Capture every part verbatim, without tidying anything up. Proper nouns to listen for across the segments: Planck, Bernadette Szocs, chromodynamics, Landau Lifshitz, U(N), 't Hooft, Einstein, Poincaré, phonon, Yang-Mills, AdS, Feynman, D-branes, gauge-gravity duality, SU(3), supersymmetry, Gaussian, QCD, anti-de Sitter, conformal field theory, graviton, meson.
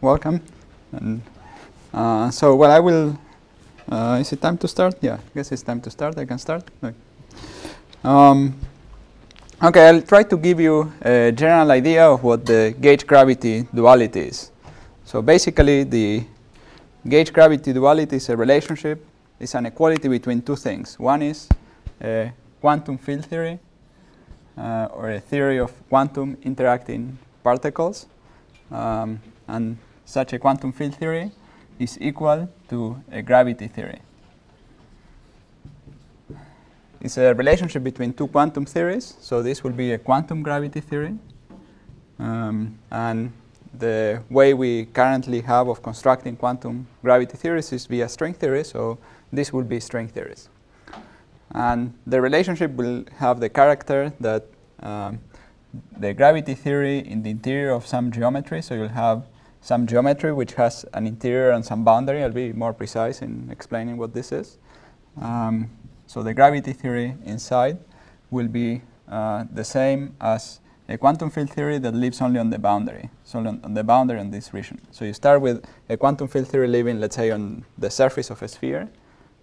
welcome. And uh, so what I will, uh, is it time to start? Yeah, I guess it's time to start. I can start. Okay. Um, okay, I'll try to give you a general idea of what the gauge-gravity duality is. So basically, the gauge-gravity duality is a relationship. It's an equality between two things. One is a quantum field theory, uh, or a theory of quantum interacting particles. Um, and such a quantum field theory is equal to a gravity theory. It's a relationship between two quantum theories. So this will be a quantum gravity theory. Um, and the way we currently have of constructing quantum gravity theories is via string theory. So this will be string theories. And the relationship will have the character that um, the gravity theory in the interior of some geometry. So you'll have some geometry which has an interior and some boundary. I'll be more precise in explaining what this is. Um, so the gravity theory inside will be uh, the same as a quantum field theory that lives only on the boundary, so on, on the boundary in this region. So you start with a quantum field theory living, let's say, on the surface of a sphere,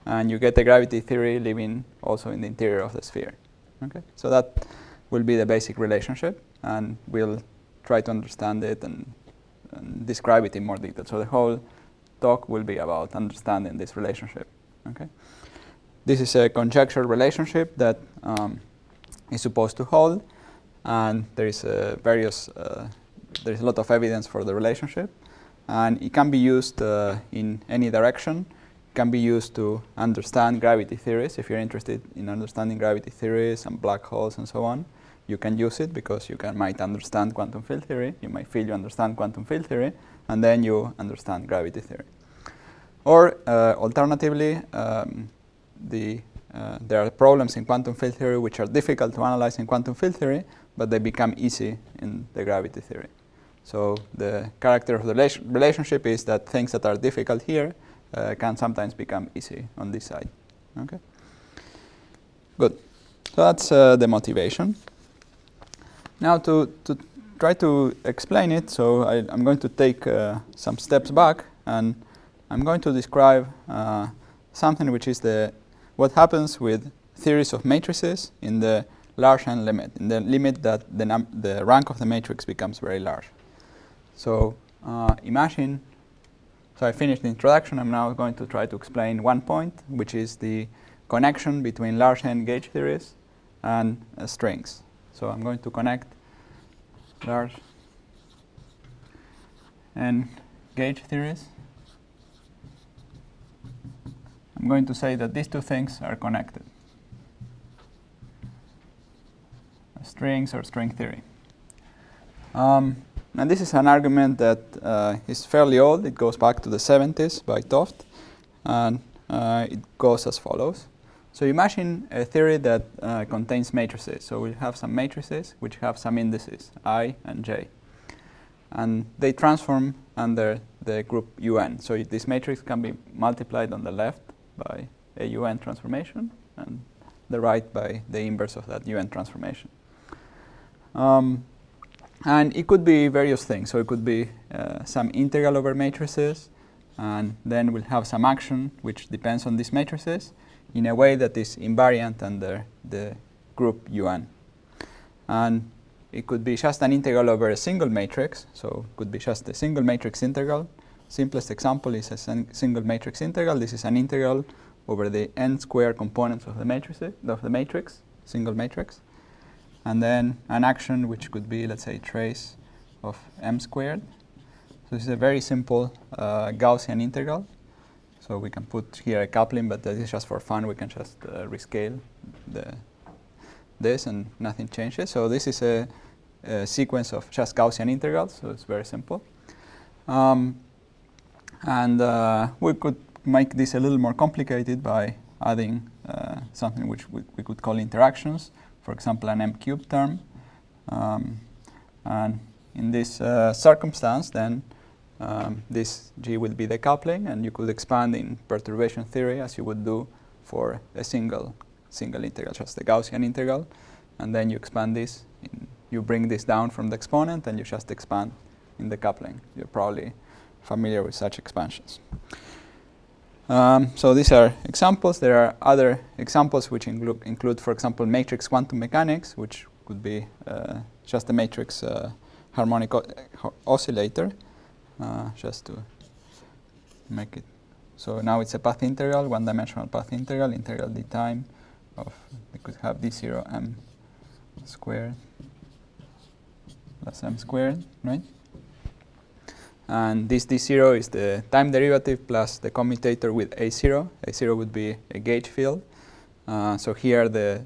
and you get the gravity theory living also in the interior of the sphere. Okay, so that will be the basic relationship, and we'll try to understand it and, and describe it in more detail. So the whole talk will be about understanding this relationship. Okay, this is a conjectural relationship that um, is supposed to hold. And there is uh, various, uh, there is a lot of evidence for the relationship, and it can be used uh, in any direction. It can be used to understand gravity theories. If you're interested in understanding gravity theories and black holes and so on, you can use it because you can might understand quantum field theory. You might feel you understand quantum field theory, and then you understand gravity theory. Or uh, alternatively, um, the uh, there are problems in quantum field theory which are difficult to analyze in quantum field theory, but they become easy in the gravity theory. So the character of the rela relationship is that things that are difficult here uh, can sometimes become easy on this side. Okay. Good. So that's uh, the motivation. Now to, to try to explain it, so I, I'm going to take uh, some steps back, and I'm going to describe uh, something which is the what happens with theories of matrices in the large n limit, in the limit that the, num the rank of the matrix becomes very large. So uh, imagine, so I finished the introduction. I'm now going to try to explain one point, which is the connection between large n gauge theories and uh, strings. So I'm going to connect large n gauge theories. I'm going to say that these two things are connected. Strings or string theory. Um, and this is an argument that uh, is fairly old. It goes back to the seventies by 't Hooft, and uh, it goes as follows. So imagine a theory that uh, contains matrices. So we have some matrices which have some indices, I and j. And they transform under the group U(N). So this matrix can be multiplied on the left by a U(N) transformation, and the right by the inverse of that U(N) transformation. Um, and it could be various things. So it could be uh, some integral over matrices, and then we'll have some action which depends on these matrices in a way that is invariant under the group U(N). And it could be just an integral over a single matrix. So it could be just a single matrix integral. Simplest example is a sin single matrix integral. This is an integral over the n square components of the matrix, of the matrix, single matrix. And then an action which could be, let's say, trace of m squared. So this is a very simple uh, Gaussian integral. So we can put here a coupling, but this is just for fun. We can just uh, rescale the, this, and nothing changes. So this is a, a sequence of just Gaussian integrals. So it's very simple. Um, and uh, we could make this a little more complicated by adding uh, something which we, we could call interactions. For example, an m cubed term, um, and in this uh, circumstance, then um, this G will be the coupling, and you could expand in perturbation theory as you would do for a single single integral, just the Gaussian integral, and then you expand this. In, you bring this down from the exponent, and you just expand in the coupling. You're probably familiar with such expansions. Um, so these are examples. There are other examples which include, include for example, matrix quantum mechanics, which could be uh, just a matrix uh, harmonic o oscillator, uh, just to make it. So now it's a path integral, one-dimensional path integral, integral d time of, we could have d zero m squared plus m squared, right? And this d zero is the time derivative plus the commutator with a zero. a zero would be a gauge field. Uh, so here the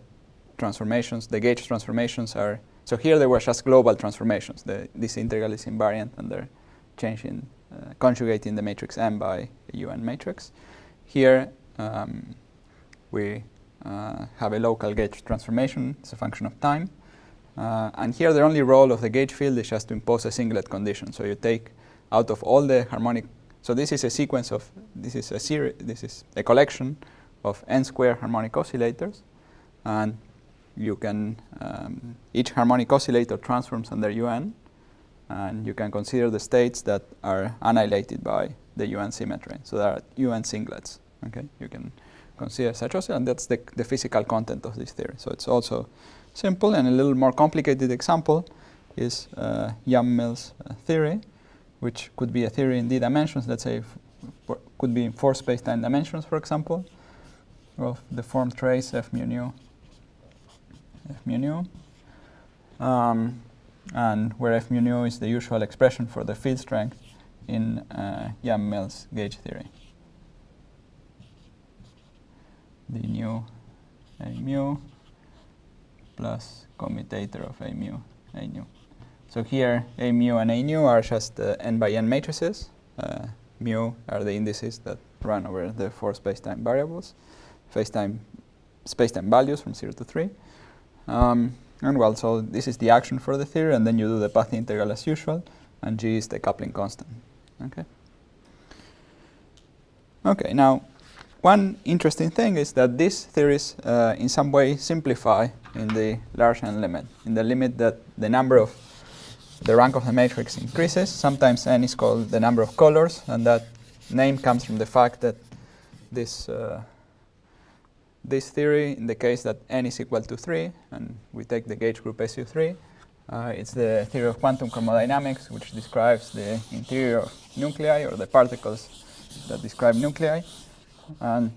transformations, the gauge transformations are, so here they were just global transformations. The, this integral is invariant and they're changing, uh, conjugating the matrix M by a U(N) matrix. Here um, we uh, have a local gauge transformation. It's a function of time. Uh, and here the only role of the gauge field is just to impose a singlet condition. So you take out of all the harmonic, so this is a sequence of, this is a series, this is a collection of n squared harmonic oscillators, and you can, um, each harmonic oscillator transforms under U(N), and you can consider the states that are annihilated by the U(N) symmetry. So there are U(N) singlets, okay? You can consider such oscillator, and that's the, the physical content of this theory. So it's also simple, and a little more complicated example is uh, Yang-Mills uh, theory, which could be a theory in d dimensions, let's say, f could be in four space-time dimensions, for example, of the form trace f mu nu, f mu nu, um, and where f mu nu is the usual expression for the field strength in uh, Yang-Mills gauge theory. d nu a mu plus commutator of a mu a nu. So here, A mu and A nu are just uh, n by n matrices. Uh, mu are the indices that run over the four space-time variables, space-time space-time values from zero to three. Um, and well, so this is the action for the theory, and then you do the path integral as usual, and G is the coupling constant. Okay. Okay. Now, one interesting thing is that these theories, uh, in some way, simplify in the large n limit, in the limit that the number of the rank of the matrix increases. Sometimes n is called the number of colors, and that name comes from the fact that this uh, this theory, in the case that n is equal to three, and we take the gauge group S U three, uh, it's the theory of quantum chromodynamics, which describes the interior of nuclei, or the particles that describe nuclei. And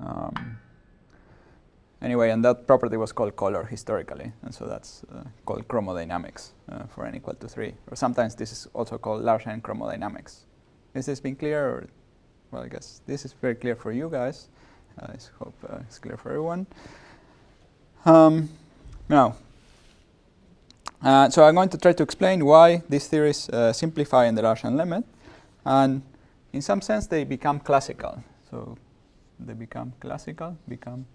um, Anyway, and that property was called color historically, and so that's uh, called chromodynamics uh, for n equal to three. Or sometimes this is also called large n chromodynamics. Has this been clear? Or, well, I guess this is very clear for you guys. Uh, I hope uh, it's clear for everyone. Um, now, uh, so I'm going to try to explain why these theories uh, simplify in the large n limit, and in some sense they become classical. So they become classical, become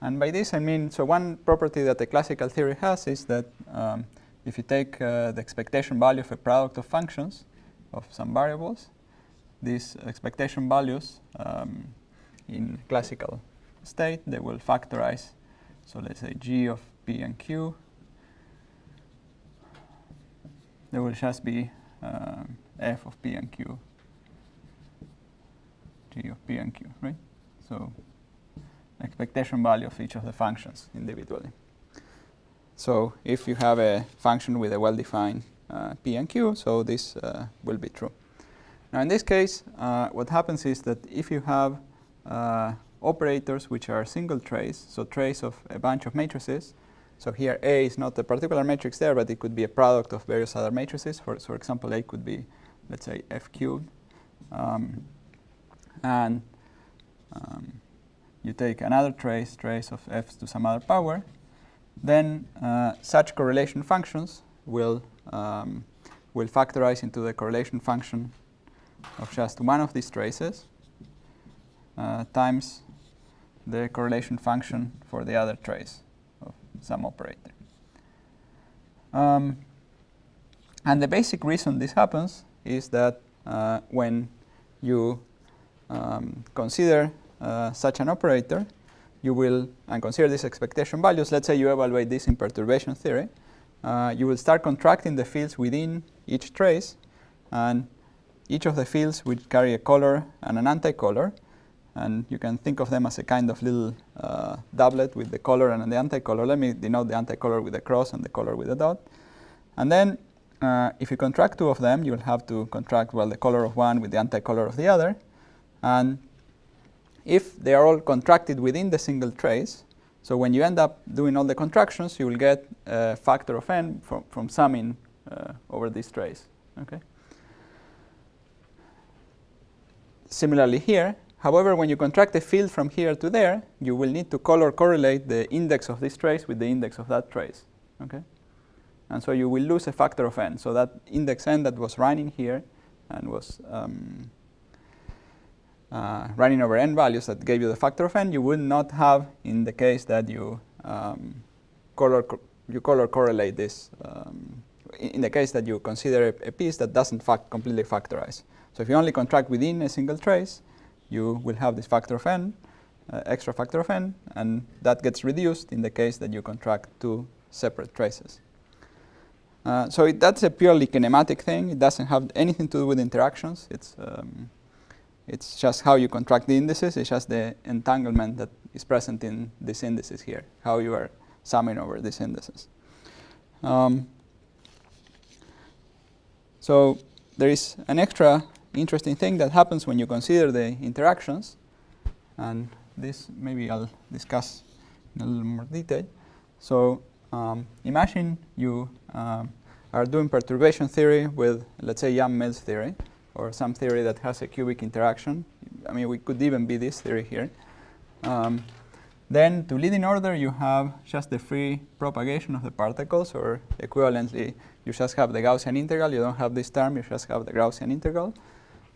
And by this I mean, so one property that the classical theory has is that um, if you take uh, the expectation value of a product of functions of some variables, these expectation values um, in classical state, they will factorize. So let's say G of P and Q, there will just be um, F of P and Q, G of P and Q, right? So expectation value of each of the functions individually. So if you have a function with a well-defined uh, P and Q, so this uh, will be true. Now in this case, uh, what happens is that if you have uh, operators which are single trace, so trace of a bunch of matrices, so here A is not a particular matrix there, but it could be a product of various other matrices. For, for example, A could be, let's say, F cubed. Um, and um, you take another trace, trace of f to some other power, then uh, such correlation functions will, um, will factorize into the correlation function of just one of these traces uh, times the correlation function for the other trace of some operator. Um, and the basic reason this happens is that uh, when you um, consider Uh, such an operator, you will, and consider these expectation values, let's say you evaluate this in perturbation theory, uh, you will start contracting the fields within each trace, and each of the fields will carry a color and an anti-color, and you can think of them as a kind of little uh, doublet with the color and the anti-color. Let me denote the anti-color with a cross and the color with a dot. And then uh, if you contract two of them, you will have to contract, well, the color of one with the anti-color of the other. And if they are all contracted within the single trace, so when you end up doing all the contractions, you will get a factor of n from, from summing uh, over this trace. Okay. Similarly here, however, when you contract a field from here to there, you will need to color correlate the index of this trace with the index of that trace. Okay? And so you will lose a factor of n. So that index n that was running here and was um, uh, running over n values that gave you the factor of n, you would not have in the case that you um, color co you color correlate this, um, in the case that you consider a, a piece that doesn't fact completely factorize. So if you only contract within a single trace, you will have this factor of n, uh, extra factor of n, and that gets reduced in the case that you contract two separate traces. Uh, so it, that's a purely kinematic thing. It doesn't have anything to do with interactions. It's, um, it's just how you contract the indices. It's just the entanglement that is present in these indices here, how you are summing over these indices. Um, so there is an extra interesting thing that happens when you consider the interactions, and this maybe I'll discuss in a little more detail. So um, imagine you um, are doing perturbation theory with, let's say, Yang-Mills theory, or some theory that has a cubic interaction. I mean, we could even be this theory here. Um, then to leading order, you have just the free propagation of the particles, or equivalently, you just have the Gaussian integral. You don't have this term, you just have the Gaussian integral.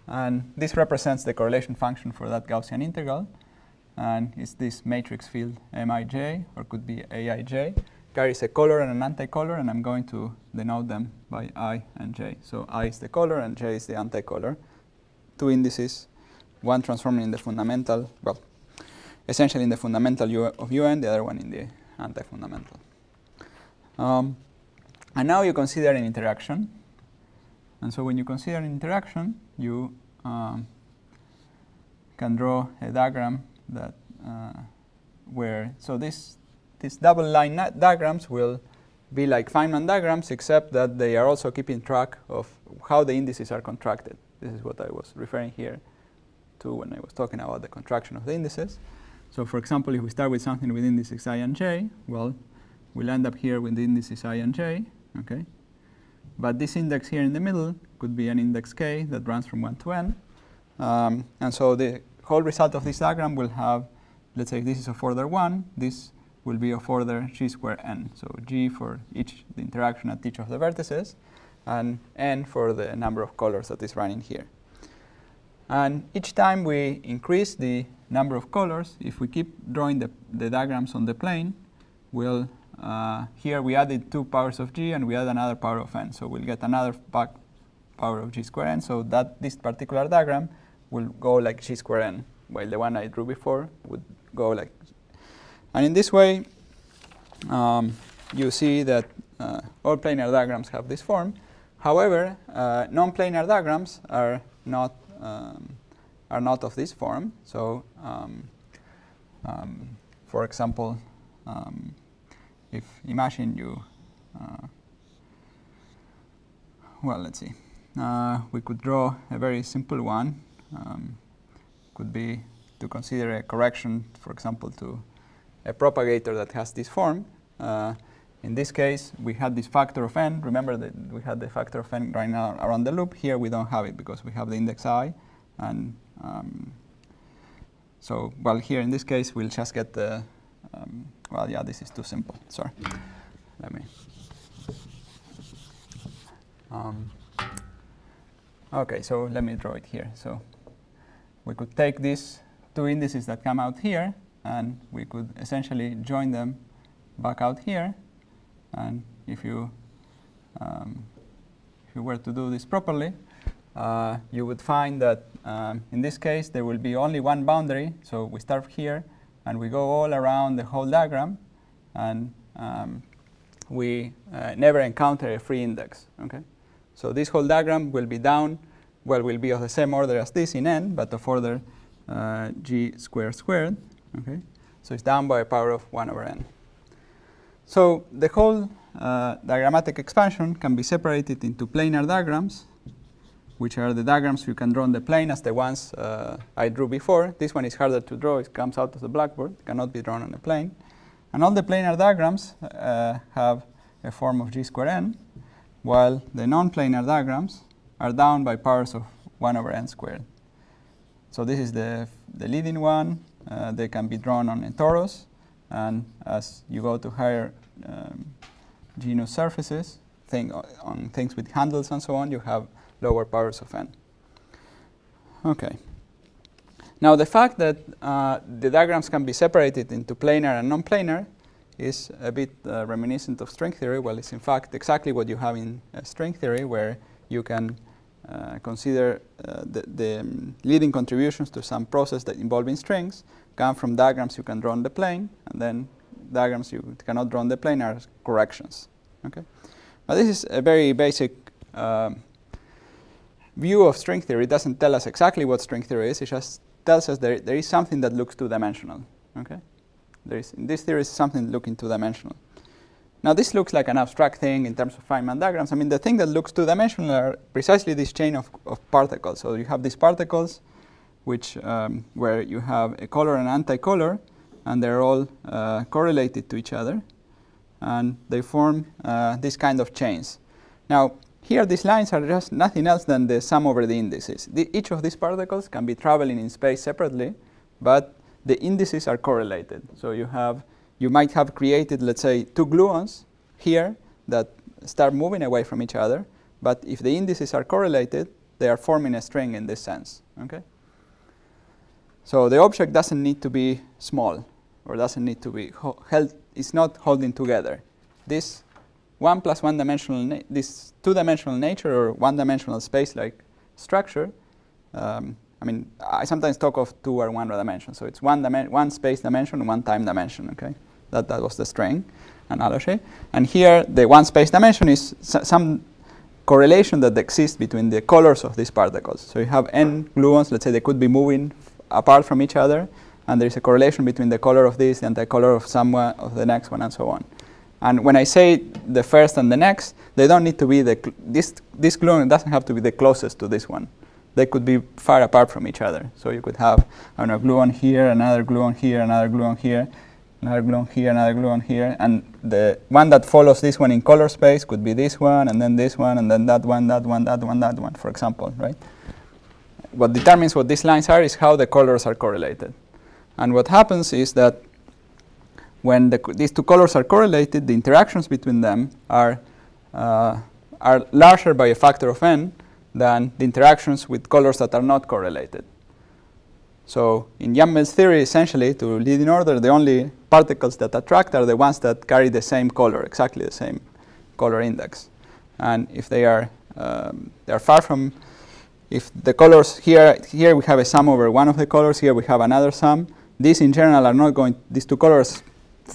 And this represents the correlation function for that Gaussian integral. And it's this matrix field Mij, or could be Aij, carries a color and an anti-color, and I'm going to denote them by I and j. So I is the color and j is the anti-color. Two indices, one transforming in the fundamental, well, essentially in the fundamental U of U(N), the other one in the anti-fundamental. Um, and now you consider an interaction. And so when you consider an interaction, you um, can draw a diagram that uh, where so this these double line diagrams will be like Feynman diagrams, except that they are also keeping track of how the indices are contracted. This is what I was referring here to when I was talking about the contraction of the indices. So for example, if we start with something with indices I and j, well, we'll end up here with the indices I and j. Okay. But this index here in the middle could be an index k that runs from one to n. Um, and so the whole result of this diagram will have, let's say this is of order one, this will be of order g squared n. So g for each the interaction at each of the vertices, and n for the number of colors that is running here. And each time we increase the number of colors, if we keep drawing the, the diagrams on the plane, we'll Uh, here we added two powers of g, and we add another power of n. So we'll get another back power of g squared n. So that this particular diagram will go like g squared n, while the one I drew before would go like. And in this way, um, you see that uh, all planar diagrams have this form. However, uh, non-planar diagrams are not um, are not of this form. So, um, um, for example. Um, If imagine you, uh, well, let's see. Uh, we could draw a very simple one. Um, could be to consider a correction, for example, to a propagator that has this form. Uh, in this case, we had this factor of n. Remember that we had the factor of n right now around the loop. Here we don't have it because we have the index I. And um, so, well, here in this case, we'll just get the Um, well, yeah, this is too simple. Sorry. Let me. Um, okay, so let me draw it here. So we could take these two indices that come out here, and we could essentially join them back out here. And if you um, if you were to do this properly, uh, you would find that um, in this case there will be only one boundary. So we start here. and we go all around the whole diagram, and um, we uh, never encounter a free index. Okay, so this whole diagram will be down, well, will be of the same order as this in n, but of order uh, g squared squared. Okay, so it's down by a power of one over n. So the whole uh, diagrammatic expansion can be separated into planar diagrams, which are the diagrams you can draw on the plane as the ones uh, I drew before. This one is harder to draw. It comes out of the blackboard. It cannot be drawn on the plane. And all the planar diagrams uh, have a form of g squared n, while the non-planar diagrams are down by powers of one over n squared. So this is the, the leading one. Uh, they can be drawn on a torus. And as you go to higher um, genus surfaces, thing, on things with handles and so on, you have lower powers of n. Okay. Now the fact that uh, the diagrams can be separated into planar and non-planar is a bit uh, reminiscent of string theory. Well, it's in fact exactly what you have in uh, string theory, where you can uh, consider uh, the, the um, leading contributions to some process that involving strings come from diagrams you can draw on the plane, and then diagrams you cannot draw on the plane are corrections. Okay. Now this is a very basic um, view of string theory. It doesn't tell us exactly what string theory is. It just tells us there, there is something that looks two-dimensional. Okay? There is, in this theory, something looking two-dimensional. Now, this looks like an abstract thing in terms of Feynman diagrams. I mean, the thing that looks two-dimensional are precisely this chain of, of particles. So you have these particles, which um, where you have a color and anti-color, and they're all uh, correlated to each other, and they form uh, this kind of chains. Now, here, these lines are just nothing else than the sum over the indices. The, each of these particles can be traveling in space separately, but the indices are correlated. So you have, you might have created, let's say, two gluons here that start moving away from each other. But if the indices are correlated, they are forming a string in this sense. Okay. So the object doesn't need to be small, or doesn't need to be held. It's not holding together. This one plus one dimensional, this two-dimensional nature or one-dimensional space-like structure. Um, I mean, I sometimes talk of two or one dimension. So it's one dimension, one space dimension, one time dimension. Okay, that that was the string analogy. And here, the one space dimension is some correlation that exists between the colors of these particles. So you have n gluons. Let's say they could be moving apart from each other, and there is a correlation between the color of this and the color of some one, of the next one, and so on. And when I say the first and the next, they don't need to be the cl this this gluon doesn't have to be the closest to this one. They could be far apart from each other. So you could have, I don't know, gluon here, another gluon here, another gluon here, another gluon here, another gluon here, and the one that follows this one in color space could be this one, and then this one, and then that one, that one, that one, that one, for example, right? What determines what these lines are is how the colors are correlated. And what happens is that when the, these two colors are correlated, the interactions between them are, uh, are larger by a factor of n than the interactions with colors that are not correlated. So in Yang-Mills theory, essentially, to lead in order, the only particles that attract are the ones that carry the same color, exactly the same color index. And if they are, um, they are far from, if the colors here, here we have a sum over one of the colors, here we have another sum. These in general are not going, these two colors,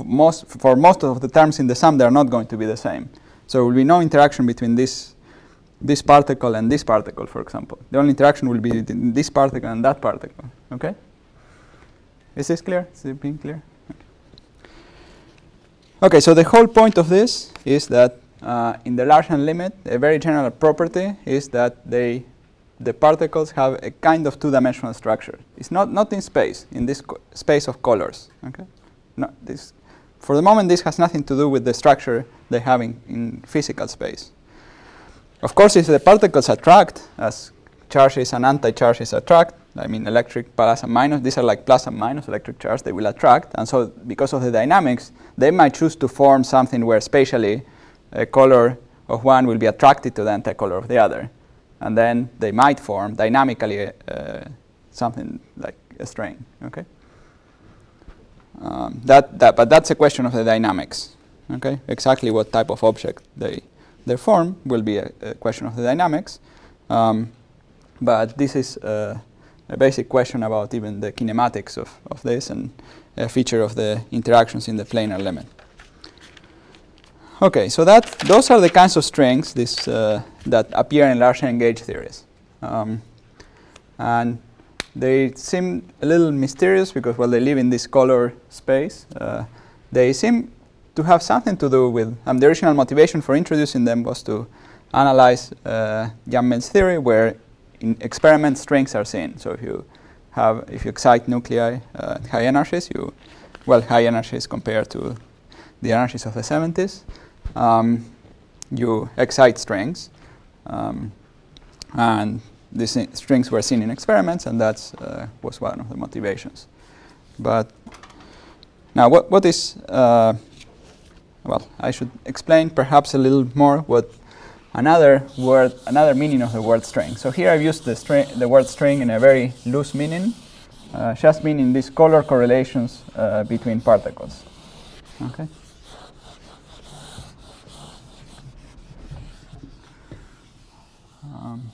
Most, for most of the terms in the sum, they are not going to be the same. So there will be no interaction between this, this particle and this particle, for example. The only interaction will be between this particle and that particle. Okay? Is this clear? Is it being clear? Okay, okay, so the whole point of this is that uh, in the Larsian limit, a very general property is that they, the particles have a kind of two-dimensional structure. It's not, not in space, in this co space of colors. Okay? No, this, for the moment, this has nothing to do with the structure they have in, in physical space. Of course, if the particles attract, as charges and anti-charges attract, I mean electric plus and minus, these are like plus and minus electric charge, they will attract. And so because of the dynamics, they might choose to form something where spatially a color of one will be attracted to the anti-color of the other. And then they might form dynamically uh, something like a string. Okay? Um, that, that, but that's a question of the dynamics. Okay, exactly what type of object they they form will be a, a question of the dynamics. Um, but this is uh, a basic question about even the kinematics of, of this, and uh, feature of the interactions in the planar lemma. Okay, so that those are the kinds of strings this, uh, that appear in large and gauge theories, um, and they seem a little mysterious because while well, they live in this color space, uh, they seem to have something to do with. Um, the original motivation for introducing them was to analyze uh, Yang-Mills theory, where in experiment strings are seen. So if you have, if you excite nuclei uh, at high energies, you, well, high energies compared to the energies of the seventies. Um, you excite strings, um, and these strings were seen in experiments, and that uh, was one of the motivations. But now, what what is uh, well? I should explain perhaps a little more what another word, another meaning of the word string. So here I've used the string, the word string, in a very loose meaning, uh, just meaning these color correlations uh, between particles. Okay. Um,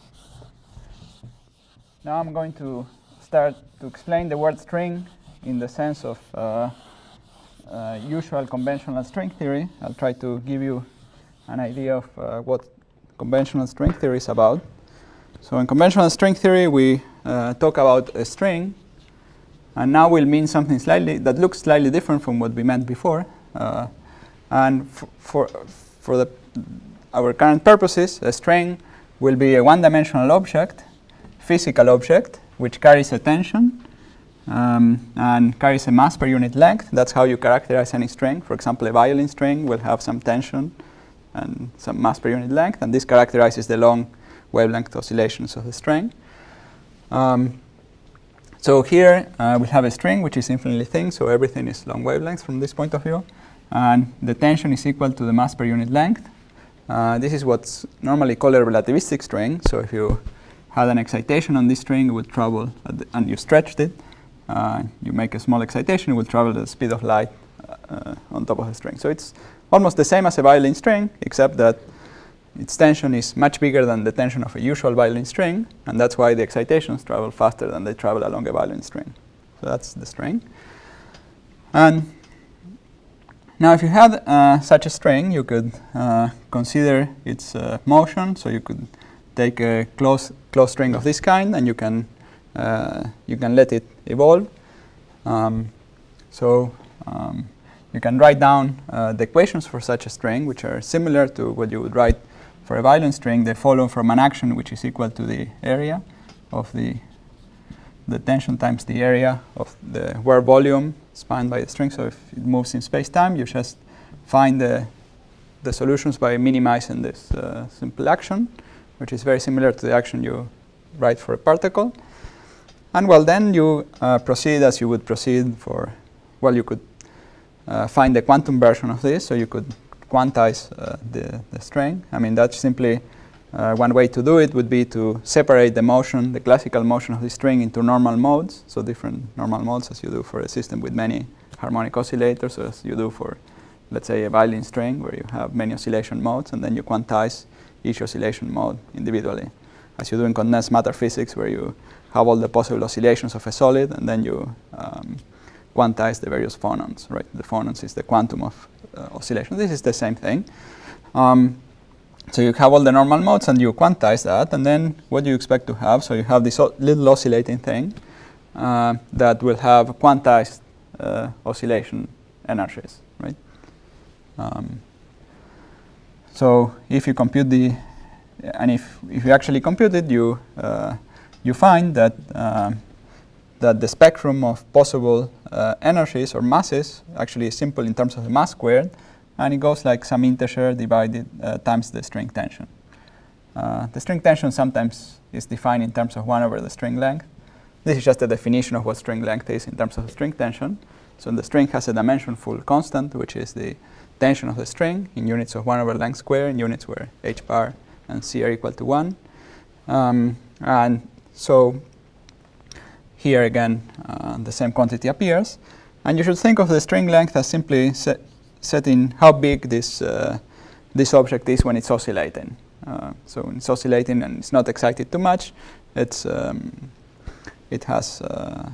now I'm going to start to explain the word string in the sense of uh, uh, usual conventional string theory. I'll try to give you an idea of uh, what conventional string theory is about. So in conventional string theory, we uh, talk about a string, and now we'll mean something slightly that looks slightly different from what we meant before. Uh, and for for, for the, our current purposes, a string will be a one-dimensional object, physical object, which carries a tension um, and carries a mass per unit length. That's how you characterize any string. For example, a violin string will have some tension and some mass per unit length, and this characterizes the long wavelength oscillations of the string. Um, so here uh, we have a string which is infinitely thin, so everything is long wavelengths from this point of view, and the tension is equal to the mass per unit length. Uh, this is what's normally called a relativistic string. So if you had an excitation on this string, it would travel, at the, and you stretched it, uh, you make a small excitation, it would travel at the speed of light uh, on top of the string. So it's almost the same as a violin string, except that its tension is much bigger than the tension of a usual violin string, and that's why the excitations travel faster than they travel along a violin string. So that's the string. And now, if you had uh, such a string, you could uh, consider its uh, motion. So you could take a closed closed string of this kind, and you can uh, you can let it evolve. Um, so um, you can write down uh, the equations for such a string, which are similar to what you would write for a violin string. They follow from an action which is equal to the area of the the tension times the area of the wear volume spanned by the string. So if it moves in space-time, you just find the the solutions by minimizing this uh, simple action, which is very similar to the action you write for a particle. And well, then you uh, proceed as you would proceed for, well, you could Uh, find the quantum version of this, so you could quantize uh, the, the string. I mean, that's simply uh, one way to do it would be to separate the motion, the classical motion of the string, into normal modes, so different normal modes, as you do for a system with many harmonic oscillators, as you do for, let's say, a violin string, where you have many oscillation modes, and then you quantize each oscillation mode individually, as you do in condensed matter physics, where you have all the possible oscillations of a solid, and then you um, quantize the various phonons, right? The phonons is the quantum of uh, oscillation. This is the same thing. Um, so you have all the normal modes and you quantize that, and then what do you expect to have? So you have this little oscillating thing uh, that will have quantized uh, oscillation energies, right? Um, so if you compute the, and if, if you actually compute it, you, uh, you find that uh, that the spectrum of possible uh, energies or masses actually is simple in terms of the mass squared, and it goes like some integer divided uh, times the string tension. Uh, the string tension sometimes is defined in terms of one over the string length. This is just a definition of what string length is in terms of the string tension. So the string has a dimension full constant, which is the tension of the string in units of one over length squared, in units where h bar and c are equal to one. Um, and so here again, uh, the same quantity appears, and you should think of the string length as simply set, setting how big this uh, this object is when it's oscillating. Uh, so when it's oscillating and it's not excited too much, it's um, it has uh,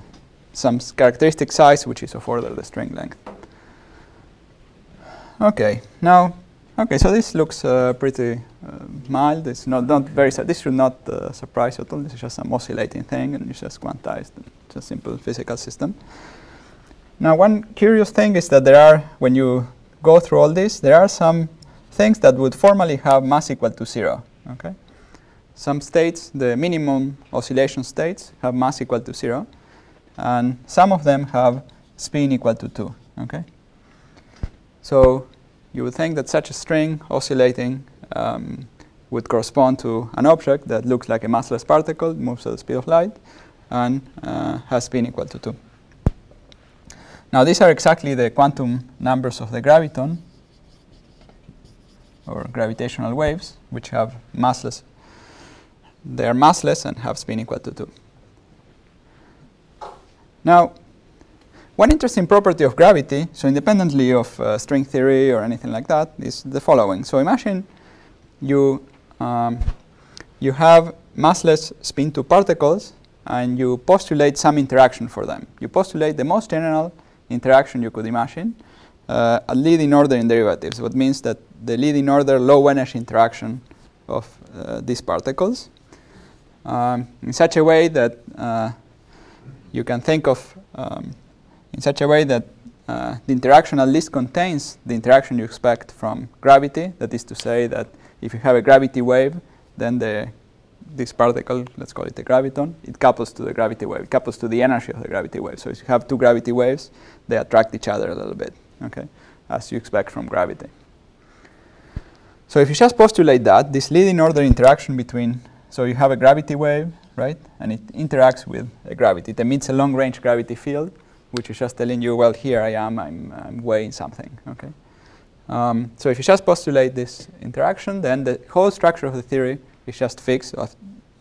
some characteristic size, which is of order the string length. Okay, now, okay, so this looks uh, pretty uh, mild. It's not, not very, this should not uh, surprise at all. This is just some oscillating thing, and it's just quantized. It's a simple physical system. Now, one curious thing is that there are, when you go through all this, there are some things that would formally have mass equal to zero. Okay, some states, the minimum oscillation states, have mass equal to zero, and some of them have spin equal to two. Okay, so you would think that such a string oscillating um, would correspond to an object that looks like a massless particle, moves at the speed of light, and uh, has spin equal to two. Now, these are exactly the quantum numbers of the graviton, or gravitational waves, which have massless. They are massless and have spin equal to two. Now, one interesting property of gravity, so independently of uh, string theory or anything like that, is the following. So imagine you, um, you have massless spin two particles, and you postulate some interaction for them. You postulate the most general interaction you could imagine, uh, a leading order in derivatives, what means that the leading order low energy interaction of uh, these particles, um, in such a way that uh, you can think of, um, in such a way that uh, the interaction at least contains the interaction you expect from gravity. That is to say that if you have a gravity wave, then the this particle, let's call it the graviton, it couples to the gravity wave. It couples to the energy of the gravity wave. So if you have two gravity waves, they attract each other a little bit, okay, as you expect from gravity. So if you just postulate that, this leading order interaction between, so you have a gravity wave, right, and it interacts with a gravity. It emits a long-range gravity field, which is just telling you, well, here I am, I'm, I'm weighing something, okay. Um, so if you just postulate this interaction, then the whole structure of the theory is just fixed.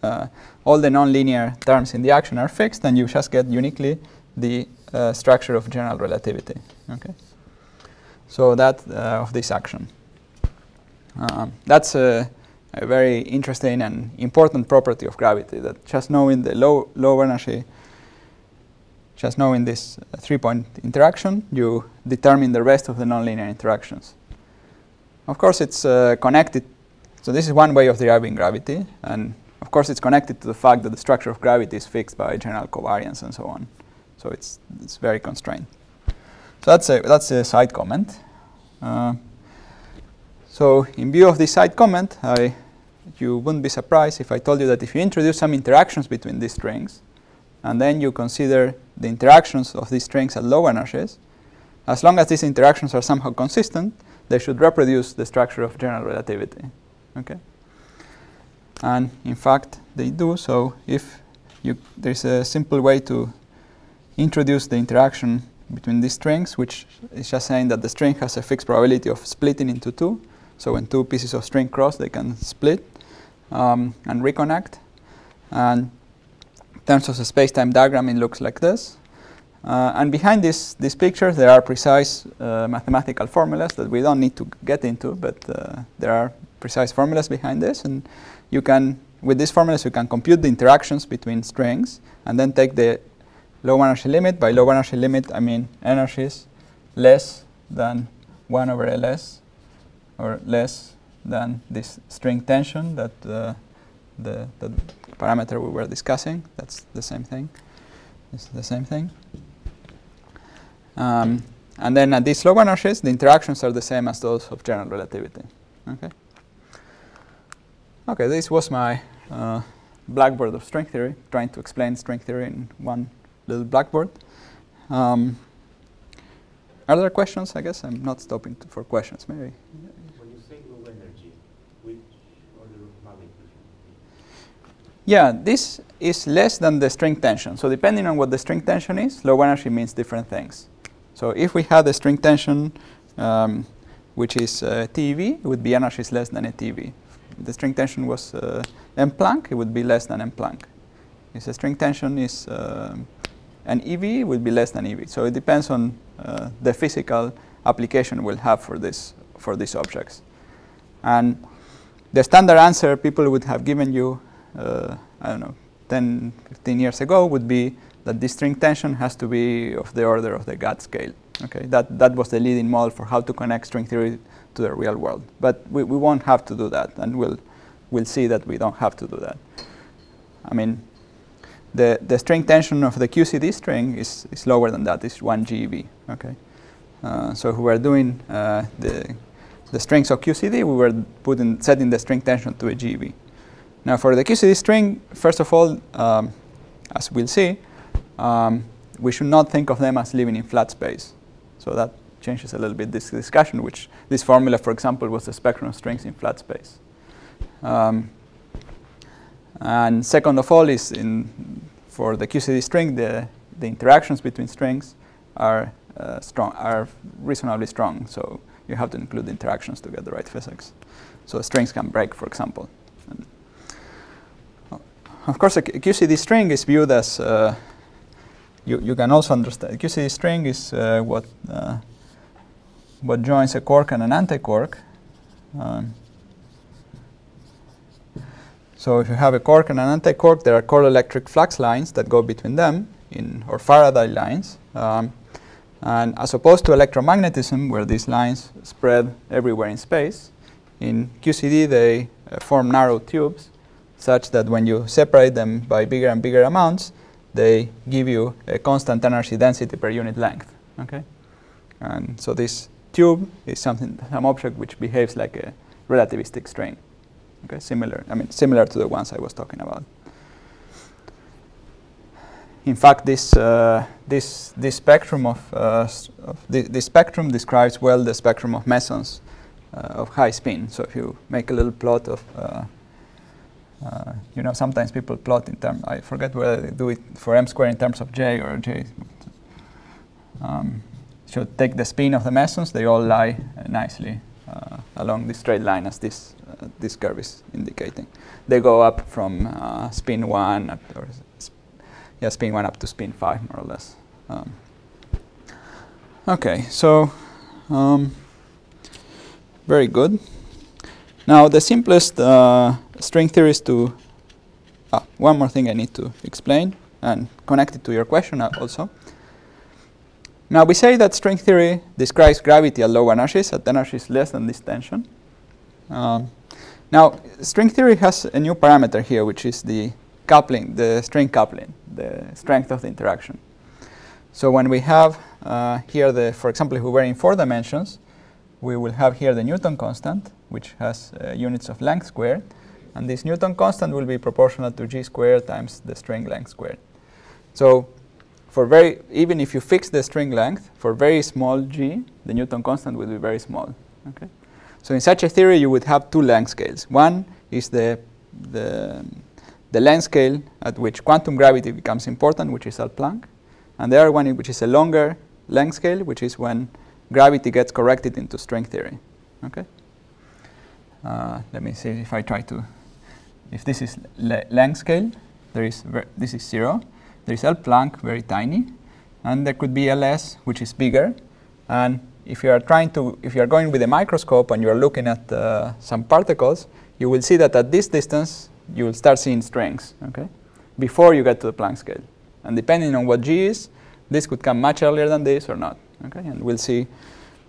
Uh, all the nonlinear terms in the action are fixed, and you just get uniquely the uh, structure of general relativity. Okay, so that uh, of this action. Um, that's a, a very interesting and important property of gravity. That just knowing the low low energy, just knowing this uh, three-point interaction, you determine the rest of the nonlinear interactions. Of course, it's uh, connected. So this is one way of deriving gravity, and of course it's connected to the fact that the structure of gravity is fixed by general covariance and so on. So it's, it's very constrained. So that's a, that's a side comment. Uh, so in view of this side comment, I, you wouldn't be surprised if I told you that if you introduce some interactions between these strings, and then you consider the interactions of these strings at low energies, as long as these interactions are somehow consistent, they should reproduce the structure of general relativity. Okay, and in fact they do. So if you, there's a simple way to introduce the interaction between these strings, which is just saying that the string has a fixed probability of splitting into two. So when two pieces of string cross, they can split um, and reconnect. And in terms of the space-time diagram, it looks like this. Uh, and behind this, these pictures, there are precise uh, mathematical formulas that we don't need to get into, but uh, there are precise formulas behind this, and you can, with these formulas, you can compute the interactions between strings, and then take the low energy limit. By low energy limit, I mean energies less than one over L S, or less than this string tension that uh, the, the parameter we were discussing. That's the same thing. It's the same thing. Um, and then at these low energies, the interactions are the same as those of general relativity. Okay. Okay, this was my uh, blackboard of string theory, trying to explain string theory in one little blackboard. Um, are there questions? I guess I'm not stopping to, for questions, maybe. When you say low energy, which order of magnitude? Yeah, this is less than the string tension. So depending on what the string tension is, low energy means different things. So if we had a string tension, um, which is uh, T E V, it would be energies less than a T E V. The string tension was uh, M Planck, it would be less than M Planck. If the string tension is uh, an E V, it would be less than E V. So it depends on uh, the physical application we'll have for this for these objects. And the standard answer people would have given you, uh, I don't know, ten, fifteen years ago would be that the string tension has to be of the order of the Gatt scale. Okay, that, that was the leading model for how to connect string theory to the real world. But we, we won't have to do that, and we'll, we'll see that we don't have to do that. I mean, the, the string tension of the Q C D string is, is lower than that, it's one G E V. Okay? Uh, so if we were doing uh, the, the strings of Q C D, we were putting, setting the string tension to a G E V. Now for the Q C D string, first of all, um, as we'll see, um, we should not think of them as living in flat space. So that changes a little bit this discussion, which this formula, for example, was the spectrum of strings in flat space. Um, and second of all is in for the Q C D string, the, the interactions between strings are uh, strong, are reasonably strong. So you have to include the interactions to get the right physics. So strings can break, for example. And of course, a Q C D string is viewed as uh, You, you can also understand Q C D string is uh, what uh, what joins a quark and an anti-quark. Um, so if you have a quark and an anti-quark, there are core electric flux lines that go between them, in or Faraday lines. Um, and as opposed to electromagnetism, where these lines spread everywhere in space, in Q C D they uh, form narrow tubes, such that when you separate them by bigger and bigger amounts, they give you a constant energy density per unit length. Okay, and so this tube is something, some object which behaves like a relativistic string. Okay, similar. I mean, similar to the ones I was talking about. In fact, this uh, this this spectrum of, uh, of the, this spectrum describes well the spectrum of mesons uh, of high spin. So if you make a little plot of uh, Uh, you know, sometimes people plot in terms, I forget whether they do it for m squared in terms of j or j. Um, so take the spin of the mesons, they all lie uh, nicely uh, along this straight line as this, uh, this curve is indicating. They go up from uh, spin one, up or sp yeah, spin one up to spin five, more or less. Um, okay, so um, very good. Now the simplest uh, string theories to ah, one more thing I need to explain and connect it to your question also. Now we say that string theory describes gravity at low energies, at energies less than this tension. Um, now string theory has a new parameter here, which is the coupling, the string coupling, the strength of the interaction. So when we have uh, here the, for example, if we were in four dimensions, we will have here the Newton constant, which has uh, units of length squared, and this Newton constant will be proportional to g squared times the string length squared. So for very, even if you fix the string length, for very small g, the Newton constant will be very small. Okay? So in such a theory, you would have two length scales. One is the, the, the length scale at which quantum gravity becomes important, which is at Planck, and the other one which is a longer length scale, which is when gravity gets corrected into string theory. Okay? Uh, let me see if I try to, if this is le length scale, there is ver this is zero, there is L Planck, very tiny, and there could be L S, which is bigger. And if you are trying to, if you are going with a microscope and you are looking at uh, some particles, you will see that at this distance, you will start seeing strings, okay, before you get to the Planck scale. And depending on what G is, this could come much earlier than this or not, okay, and we'll see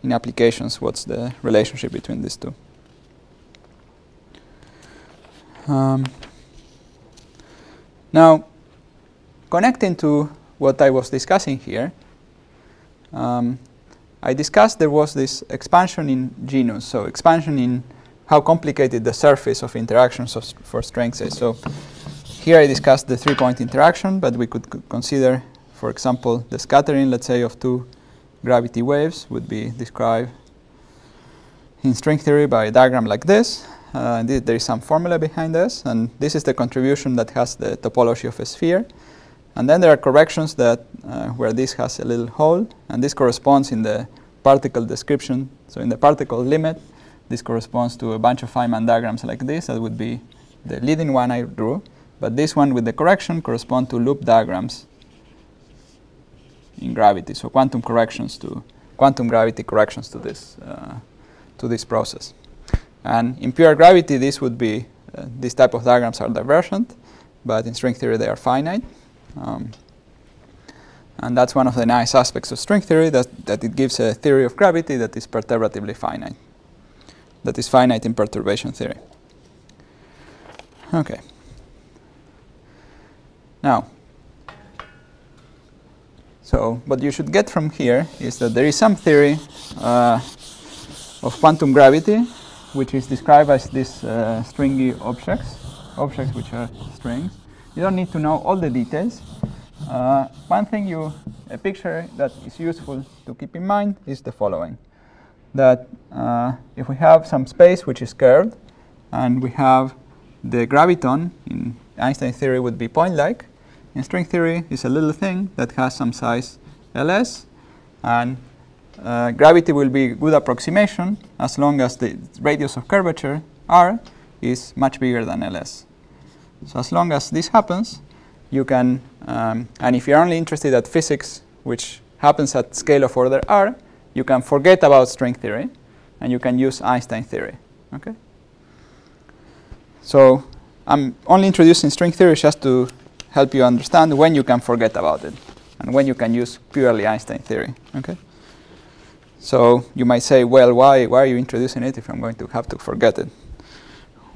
in applications what's the relationship between these two. Now, connecting to what I was discussing here, um, I discussed there was this expansion in genus, so expansion in how complicated the surface of interactions of st for strings is. So here I discussed the three-point interaction, but we could c consider, for example, the scattering, let's say, of two gravity waves would be described in string theory by a diagram like this. Uh, th there is some formula behind this, and this is the contribution that has the topology of a sphere. And then there are corrections that uh, where this has a little hole, and this corresponds in the particle description. So in the particle limit, this corresponds to a bunch of Feynman diagrams like this. That would be the leading one I drew, but this one with the correction corresponds to loop diagrams in gravity. So quantum corrections to quantum gravity corrections to this uh, to this process. And in pure gravity, this would be, uh, these type of diagrams are divergent, but in string theory, they are finite. Um, And that's one of the nice aspects of string theory, that, that it gives a theory of gravity that is perturbatively finite, that is finite in perturbation theory. Okay. Now, so what you should get from here is that there is some theory uh, of quantum gravity, which is described as these uh, stringy objects, objects which are strings. You don't need to know all the details. Uh, one thing you, a picture that is useful to keep in mind is the following, that uh, if we have some space which is curved and we have the graviton, in Einstein theory would be point-like, in string theory is a little thing that has some size L S, and uh, gravity will be a good approximation as long as the radius of curvature R is much bigger than L S. So as long as this happens, you can, um, and if you're only interested at physics, which happens at scale of order R, you can forget about string theory, and you can use Einstein theory. Okay. So I'm only introducing string theory just to help you understand when you can forget about it, and when you can use purely Einstein theory. Okay. So you might say, well, why, why are you introducing it if I'm going to have to forget it?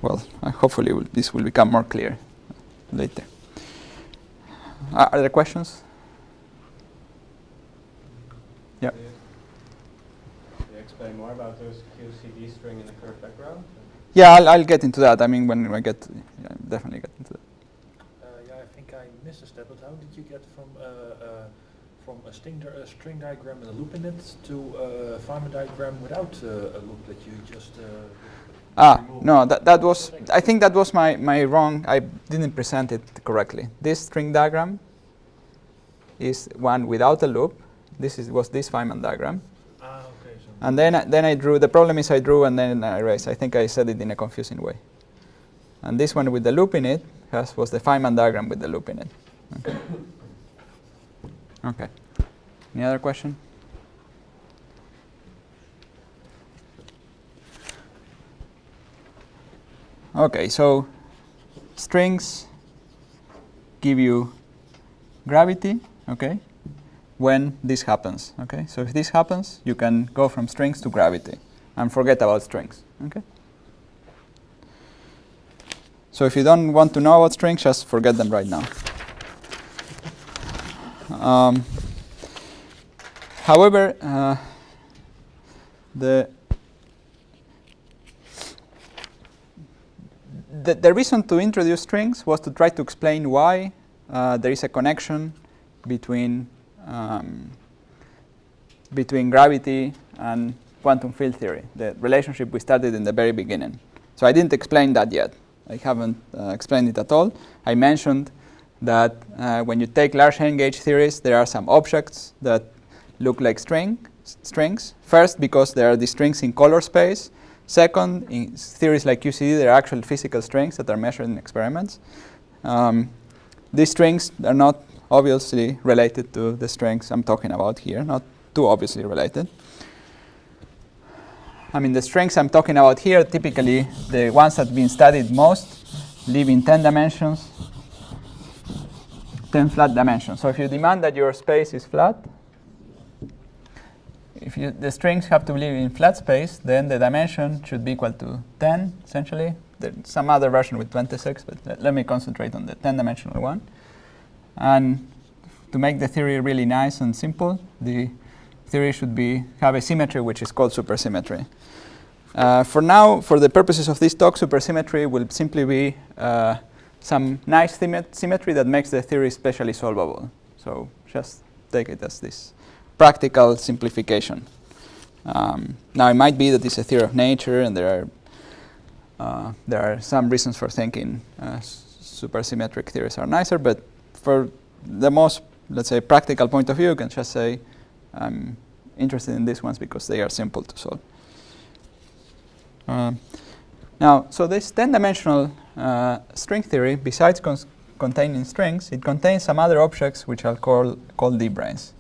Well, uh, hopefully will, this will become more clear later. Uh, are there questions? Yeah. Can you explain more about those Q C D string in the curved background? Yeah, I'll, I'll get into that. I mean, when I get, to, yeah, I'll definitely get into that. Uh, yeah, I think I missed a step. But how did you get from uh, uh, from a string, di a string diagram with a loop in it to uh, a Feynman diagram without uh, a loop that you just? Uh, Ah, no, that, that was, I think that was my, my wrong, I didn't present it correctly. This string diagram is one without a loop. This is, was this Feynman diagram. Ah, okay. So and then, I, then I drew, the problem is I drew and then I erased. I think I said it in a confusing way. And this one with the loop in it has, was the Feynman diagram with the loop in it. Okay. Okay. Any other question? Okay, so strings give you gravity, okay, when this happens, okay? So if this happens, you can go from strings to gravity and forget about strings, okay? So if you don't want to know about strings, just forget them right now. Um, however, uh, the The, the reason to introduce strings was to try to explain why uh, there is a connection between um, between gravity and quantum field theory, the relationship we started in the very beginning. So I didn't explain that yet. I haven't uh, explained it at all. I mentioned that uh, when you take large hand gauge theories, there are some objects that look like string, strings. First, because there are these strings in color space. Second, in theories like Q C D, there are actual physical strings that are measured in experiments. Um, these strings are not obviously related to the strings I'm talking about here, not too obviously related. I mean, the strings I'm talking about here, typically the ones that have been studied most, live in ten dimensions, ten flat dimensions. So if you demand that your space is flat, if you, the strings have to live in flat space, then the dimension should be equal to ten, essentially. There's some other version with twenty-six, but let, let me concentrate on the ten-dimensional one. And to make the theory really nice and simple, the theory should be have a symmetry which is called supersymmetry. Uh, for now, for the purposes of this talk, supersymmetry will simply be uh, some nice symmetry that makes the theory specially solvable. So just take it as this. Practical simplification. Um, now it might be that it's a theory of nature, and there are uh, there are some reasons for thinking uh, supersymmetric theories are nicer. But for the most, let's say, practical point of view, you can just say I'm interested in these ones because they are simple to solve. Um, now, so this ten-dimensional uh, string theory, besides cons containing strings, it contains some other objects which I'll call call D-branes.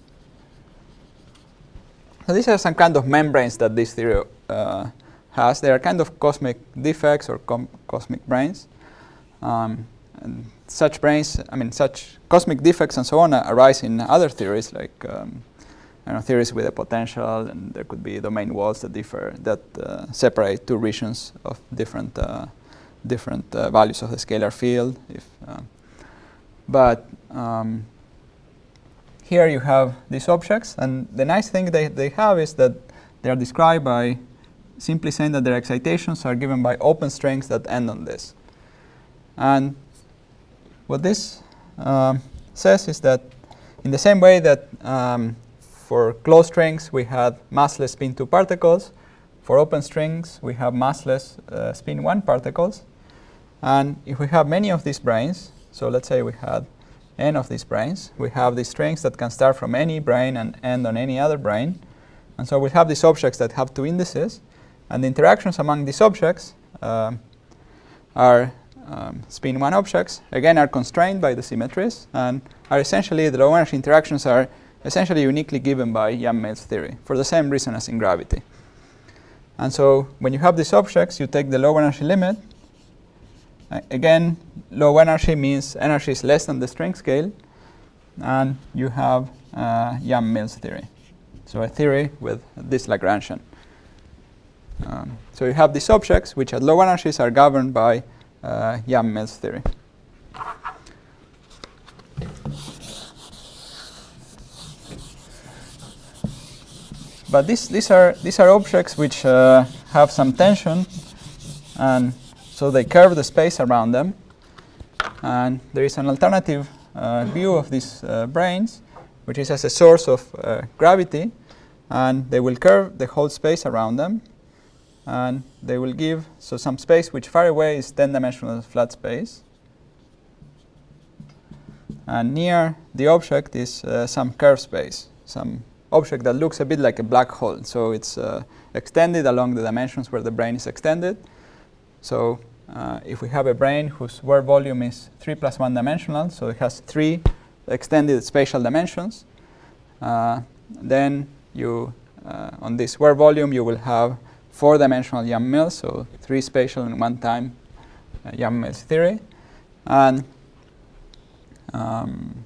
So these are some kind of membranes that this theory uh, has. They are kind of cosmic defects or com cosmic brains. Um, And such brains, I mean, such cosmic defects and so on uh, arise in other theories, like um, I know, theories with a potential, and there could be domain walls that differ, that uh, separate two regions of different uh, different uh, values of the scalar field. If, uh, but um, here you have these objects, and the nice thing they, they have is that they are described by simply saying that their excitations are given by open strings that end on this. And what this um, says is that in the same way that um, for closed strings we had massless spin two particles, for open strings we have massless uh, spin one particles, and if we have many of these brains, so let's say we had n of these brains, we have these strings that can start from any brain and end on any other brain, and so we have these objects that have two indices, and the interactions among these objects uh, are Um, spin one objects, again, are constrained by the symmetries, and are essentially, the low energy interactions are essentially uniquely given by Yang-Mills theory, for the same reason as in gravity. And so when you have these objects, you take the low energy limit. Uh, again, low energy means energy is less than the string scale, and you have uh, Yang-Mills theory, so a theory with this Lagrangian. Um, so you have these objects, which at low energies are governed by Uh, Yang-Mills theory. But this, these are these are objects which uh, have some tension, and so they curve the space around them. And there is an alternative uh, view of these uh, brains, which is as a source of uh, gravity, and they will curve the whole space around them. And they will give so some space which far away is ten dimensional flat space, and near the object is uh, some curved space, some object that looks a bit like a black hole. So it's uh, extended along the dimensions where the brain is extended. So uh, if we have a brain whose world volume is three plus one dimensional, so it has three extended spatial dimensions, uh, then you uh, on this world volume you will have four-dimensional Yang-Mills, so three spatial and one time uh, Yang-Mills theory, and um,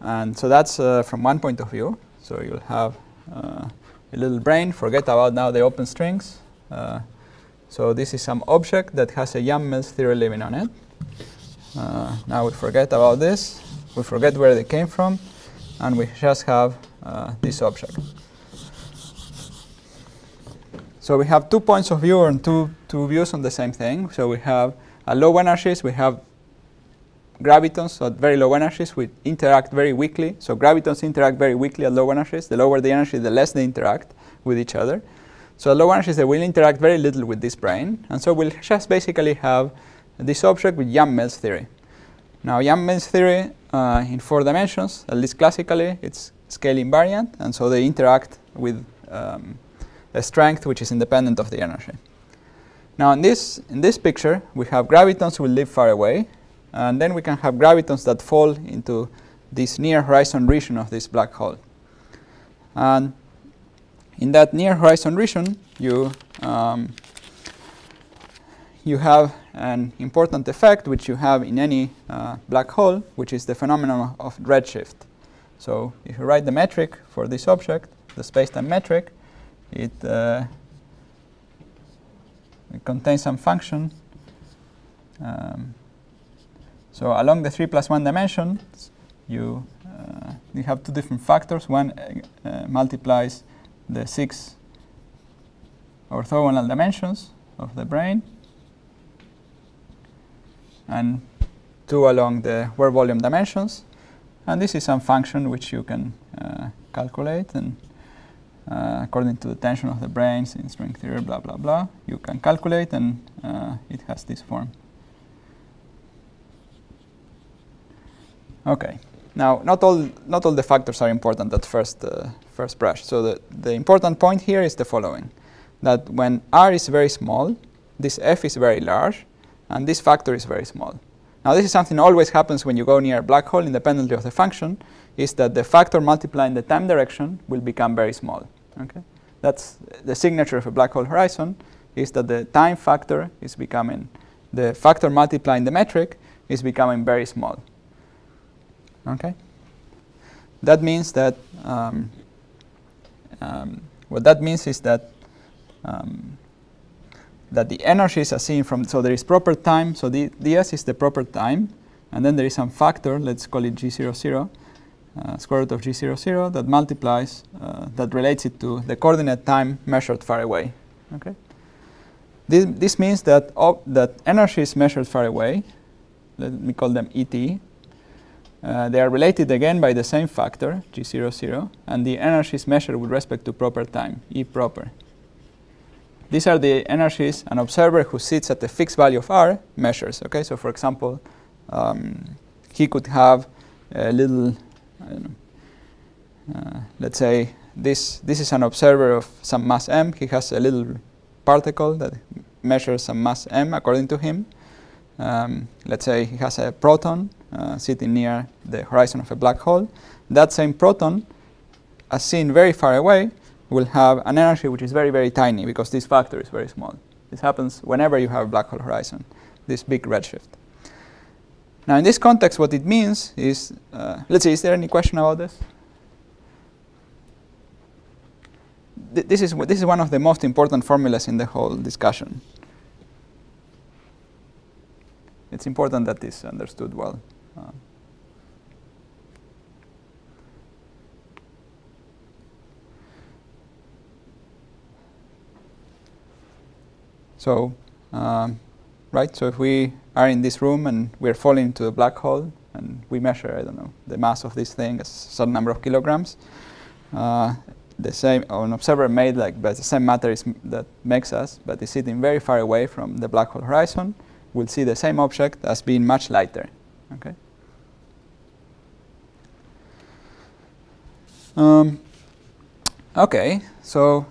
and so that's uh, from one point of view. So you'll have uh, a little brain. Forget about now the open strings. Uh, so this is some object that has a Yang-Mills theory living on it. Uh, now we forget about this. We forget where they came from, and we just have uh, this object. So we have two points of view and two, two views on the same thing. So we have at low energies, we have gravitons, so at very low energies, we interact very weakly. So gravitons interact very weakly at low energies. The lower the energy, the less they interact with each other. So at low energies, they will interact very little with this brain. And so we'll just basically have this object with Yang-Mills theory. Now, Yang-Mills theory uh, in four dimensions, at least classically, it's scale invariant. And so they interact with um, a strength which is independent of the energy. Now in this, in this picture we have gravitons who live far away, and then we can have gravitons that fall into this near horizon region of this black hole. And in that near horizon region you, um, you have an important effect which you have in any uh, black hole, which is the phenomenon of redshift. So if you write the metric for this object, the space-time metric, It, uh, it contains some function. Um, so along the three plus one dimension, you, uh, you have two different factors. One uh, multiplies the six orthogonal dimensions of the brain, and two along the world volume dimensions. And this is some function which you can uh, calculate. And Uh, according to the tension of the brains in string theory, blah, blah, blah. You can calculate, and uh, it has this form. OK. Now, not all, not all the factors are important at first, uh, first brush. So the, the important point here is the following, that when R is very small, this F is very large, and this factor is very small. Now, this is something that always happens when you go near a black hole, independently of the function, is that the factor multiplying the time direction will become very small. Okay? That's the signature of a black hole horizon, is that the time factor is becoming the factor multiplying the metric is becoming very small. Okay? That means that um, um, what that means is that um, that the energies are seen from, so there is proper time, so the ds is the proper time, and then there is some factor, let's call it g zero zero, uh, square root of g zero zero, that multiplies, uh, that relates it to the coordinate time measured far away. Okay? This, this means that, that energies measured far away, let me call them E T, uh, they are related again by the same factor, g zero zero, and the energies measured with respect to proper time, E proper. These are the energies an observer who sits at a fixed value of r measures. Okay, so for example, um, he could have a little, I don't know, uh, let's say this, this is an observer of some mass m. He has a little particle that measures some mass m according to him. Um, let's say he has a proton uh, sitting near the horizon of a black hole. That same proton, as seen very far away, will have an energy which is very, very tiny because this factor is very small. This happens whenever you have a black hole horizon, this big redshift. Now, in this context, what it means is, uh, let's see, is there any question about this? Th this, is w this is one of the most important formulas in the whole discussion. It's important that this is understood well. Uh, So, um, right, so if we are in this room and we're falling into a black hole and we measure, I don't know, the mass of this thing as a certain number of kilograms, uh, the same, an observer made like by the same matter is m that makes us, but is sitting very far away from the black hole horizon, will see the same object as being much lighter. Okay. Um, okay, so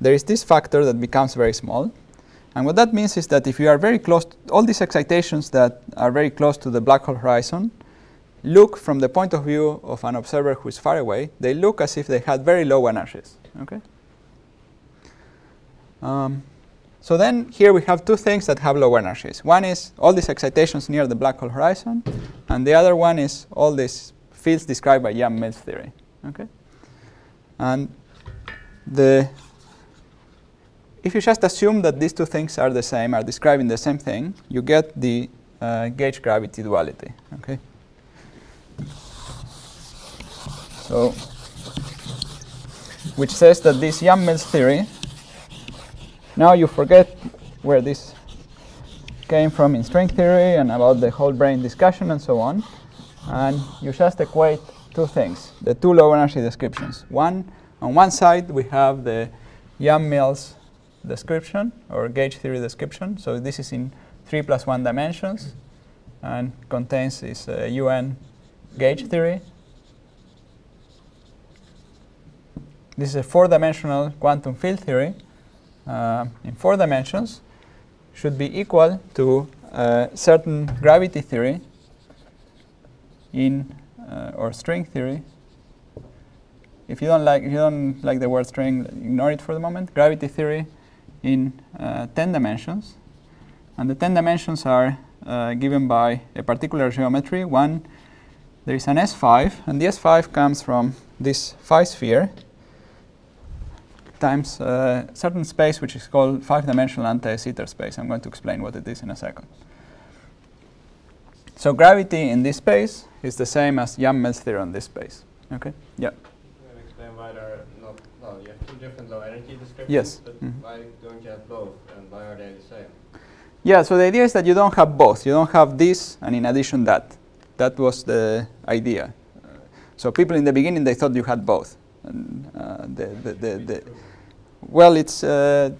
there is this factor that becomes very small. And what that means is that if you are very close, all these excitations that are very close to the black hole horizon look from the point of view of an observer who is far away, they look as if they had very low energies. Okay? Um, so then here we have two things that have low energies. One is all these excitations near the black hole horizon, and the other one is all these fields described by Yang-Mills theory. Okay? And the if you just assume that these two things are the same, are describing the same thing, you get the uh, gauge-gravity duality. Okay. So, which says that this Yang-Mills theory. Now you forget where this came from in string theory and about the whole brain discussion and so on, and you just equate two things: the two low-energy descriptions. One on one side we have the Yang-Mills description or gauge theory description. So this is in three plus one dimensions and contains this uh, U(N) gauge theory. This is a four-dimensional quantum field theory uh, in four dimensions. Should be equal to uh, certain gravity theory in uh, or string theory. If you don't like if you don't like the word string, ignore it for the moment. Gravity theory in uh, ten dimensions, and the ten dimensions are uh, given by a particular geometry. One, there is an S five, and the S five comes from this phi sphere times a uh, certain space which is called five-dimensional anti-sitter space. I'm going to explain what it is in a second. So gravity in this space is the same as Yang-Mills theory in this space. Okay? Yeah. Can you explain why there are not no, you have two different low energy descriptions, yes. But mm-hmm. Why don't you have both, and why are they the same? Yeah, so the idea is that you don't have both. You don't have this, and in addition that. That was the idea. Uh, so people in the beginning, they thought you had both. And, uh, the, the, the, the well, it's, uh,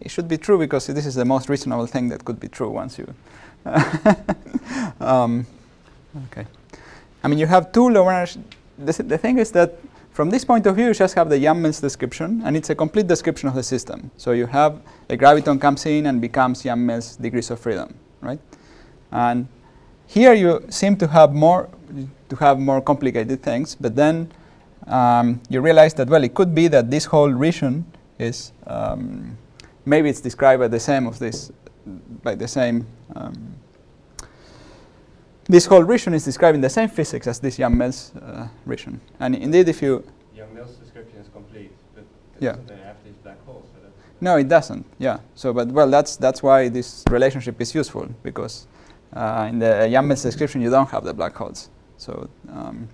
it should be true, because this is the most reasonable thing that could be true once you... um, okay. I mean, you have two low energy... The, the thing is that from this point of view, you just have the Yang-Mills description, and it's a complete description of the system. So you have a graviton comes in and becomes Yang-Mills degrees of freedom, right? And here you seem to have more to have more complicated things, but then um, you realize that, well, it could be that this whole region is um, maybe it's described by the same of this by the same. Um, this whole region is describing the same physics as this Yang-Mills uh, region. And indeed, if you Yang-Mills description is complete, but yeah. doesn't they have these black holes? So that's no, it doesn't. Yeah. So, but well, that's that's why this relationship is useful, because uh, in the Yang-Mills description you don't have the black holes. So, um,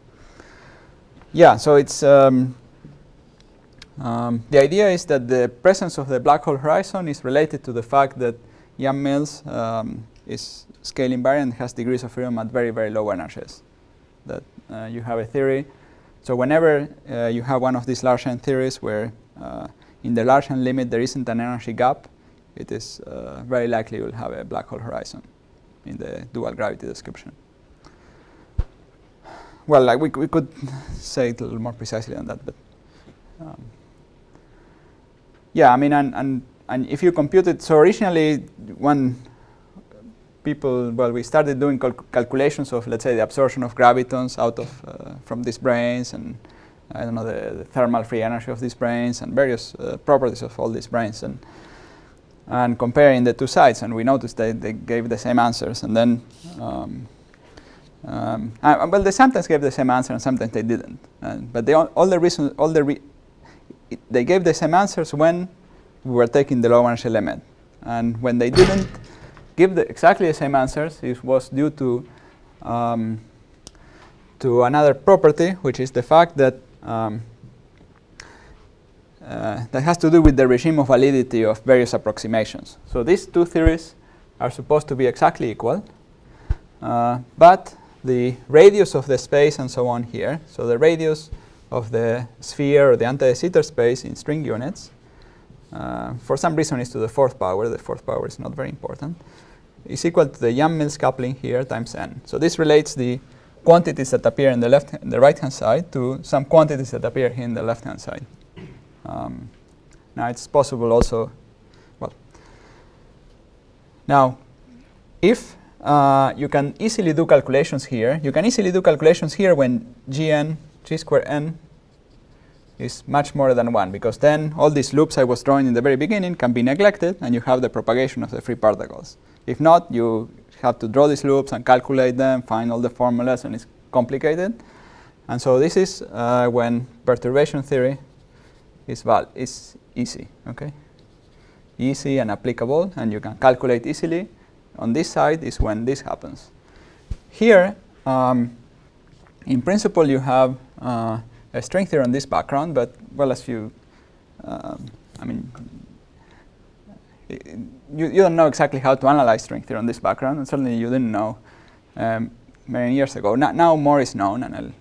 yeah. So it's. Um, Um, the idea is that the presence of the black hole horizon is related to the fact that Yang-Mills um, is scale invariant, has degrees of freedom at very, very low energies. That uh, you have a theory. So whenever uh, you have one of these large n theories where uh, in the large n limit there isn't an energy gap, it is uh, very likely you'll have a black hole horizon in the dual gravity description. Well, like we, we could say it a little more precisely than that, but. Um, Yeah, I mean, and, and, and if you compute it, so originally when people, well, we started doing cal calculations of, let's say, the absorption of gravitons out of, uh, from these brains, and I don't know, the, the thermal free energy of these brains, and various uh, properties of all these brains, and and comparing the two sides, and we noticed that they gave the same answers, and then, um, um, uh, well, they sometimes gave the same answer, and sometimes they didn't, and, but they all, all the reasons, all the re they gave the same answers when we were taking the low energy limit, and when they didn't give the exactly the same answers, it was due to um, to another property, which is the fact that um, uh, that has to do with the regime of validity of various approximations. So these two theories are supposed to be exactly equal, uh, but the radius of the space and so on here, so the radius of the sphere or the anti-de Sitter space in string units, uh, for some reason is to the fourth power, the fourth power is not very important, is equal to the Yang-Mills coupling here times n. So this relates the quantities that appear in the left in the right hand side to some quantities that appear here in the left hand side. Um, now it's possible also, well, now if uh, you can easily do calculations here, you can easily do calculations here when gn G square n is much more than one, because then all these loops I was drawing in the very beginning can be neglected, and you have the propagation of the free particles. If not, you have to draw these loops and calculate them, find all the formulas, and it's complicated. And so this is uh, when perturbation theory is val is easy, okay, easy and applicable, and you can calculate easily. On this side is when this happens. Here. Um, In principle, you have uh, a string theory on this background, but well, as you, um, I mean, you, you don't know exactly how to analyze string theory on this background, and certainly you didn't know um, many years ago. Now, now more is known, and I'll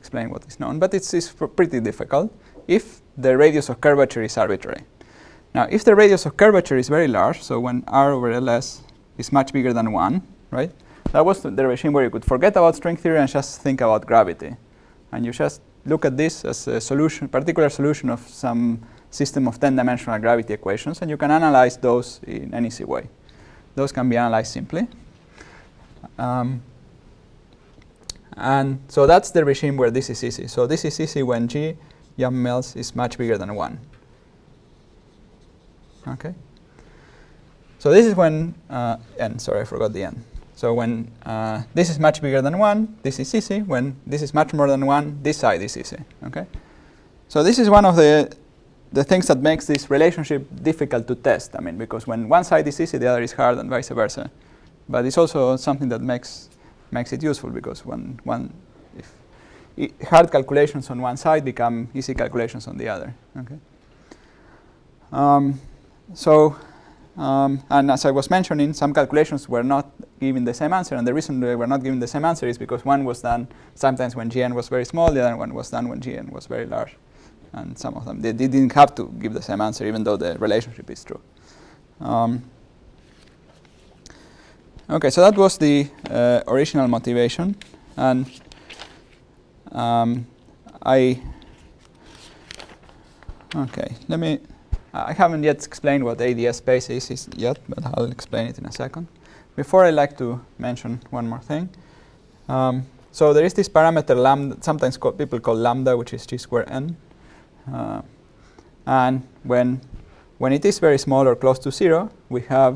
explain what is known, but it's, it's pretty difficult if the radius of curvature is arbitrary. Now, if the radius of curvature is very large, so when R over L S is much bigger than one, right? That was the regime where you could forget about string theory and just think about gravity. And you just look at this as a solution, particular solution of some system of ten-dimensional gravity equations, and you can analyze those in an easy way. Those can be analyzed simply. Um, and so that's the regime where this is easy. So this is easy when G Yang-Mills is much bigger than one. Okay. So this is when uh, n, sorry, I forgot the n. So when uh, this is much bigger than one, this is easy. When this is much more than one, this side is easy. Okay. So this is one of the the things that makes this relationship difficult to test. I mean, because when one side is easy, the other is hard, and vice versa. But it's also something that makes makes it useful, because when one if I hard calculations on one side become easy calculations on the other. Okay. Um, so. Um, and as I was mentioning, some calculations were not giving the same answer, and the reason they were not giving the same answer is because one was done sometimes when G n was very small, the other one was done when G n was very large, and some of them they, they didn't have to give the same answer, even though the relationship is true. Um, okay, so that was the uh, original motivation, and um, I okay let me. I haven't yet explained what A D S space is, is yet, but I'll explain it in a second. Before, I'd like to mention one more thing. Um, so there is this parameter lambda, sometimes called, people call lambda, which is G square n. Uh, and when, when it is very small or close to zero, we have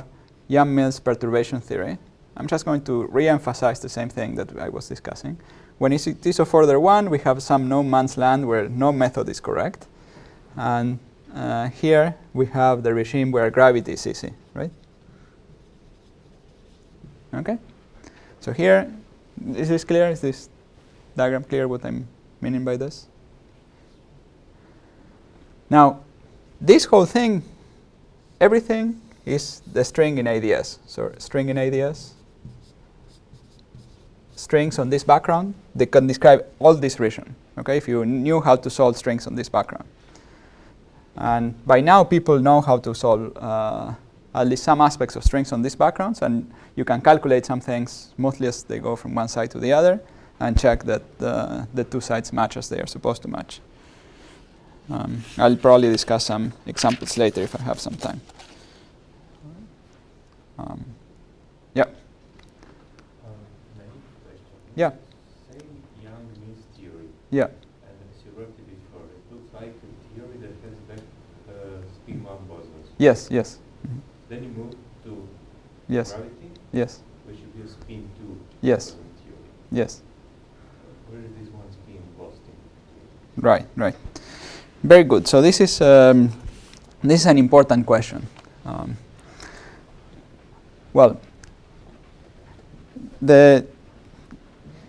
Yang-Mills perturbation theory. I'm just going to re-emphasize the same thing that I was discussing. When it is of order one, we have some no man's land where no method is correct. And uh, here we have the regime where gravity is easy, right? Okay? So here, is this clear? Is this diagram clear what I'm meaning by this? Now, this whole thing, everything is the string in A D S. So string in A D S, strings on this background, they can describe all this region, okay, if you knew how to solve strings on this background. And by now, people know how to solve uh, at least some aspects of strings on these backgrounds, and you can calculate some things smoothly as they go from one side to the other, and check that uh, the two sides match as they are supposed to match. Um, I'll probably discuss some examples later if I have some time. Um, yeah. Um, yeah. Say Yang-Mills theory. Yeah. And as you wrote it before, it looks like a theory that has back uh, spin one bosons. Yes, yes. Mm-hmm. Then you move to yes. gravity. Yes. Which would be a spin two. Yes. Boson theory. Yes. Where is this one spin lost in? Right, right. Very good. So this is um, this is an important question. Um, Well, the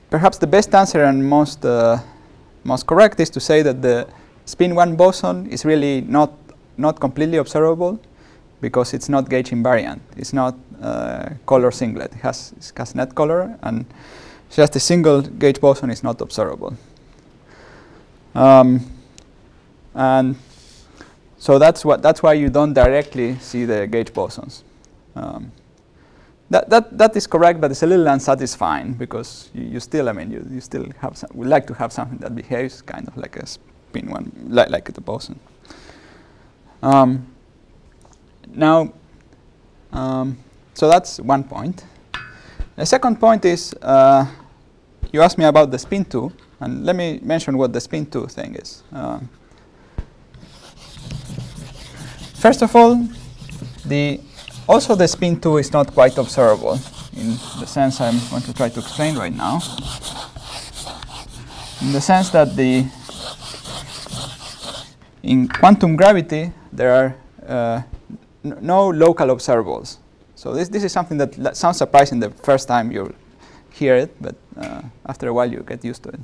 perhaps the best answer and most uh, most correct is to say that the spin one boson is really not not completely observable because it's not gauge invariant. It's not uh, color singlet. It has it has net color, and just a single gauge boson is not observable. Um, and so that's what that's why you don't directly see the gauge bosons. Um, That, that, that is correct, but it's a little unsatisfying because you, you still, I mean, you, you still have some, would like to have something that behaves kind of like a spin one, like, like a boson. Um, now, um, so that's one point. The second point is, uh, you asked me about the spin two, and let me mention what the spin two thing is. Uh, first of all, the Also, the spin two is not quite observable in the sense I'm going to try to explain right now. In the sense that the in quantum gravity there are uh, no local observables. So this this is something that sounds surprising the first time you hear it, but uh, after a while you get used to it.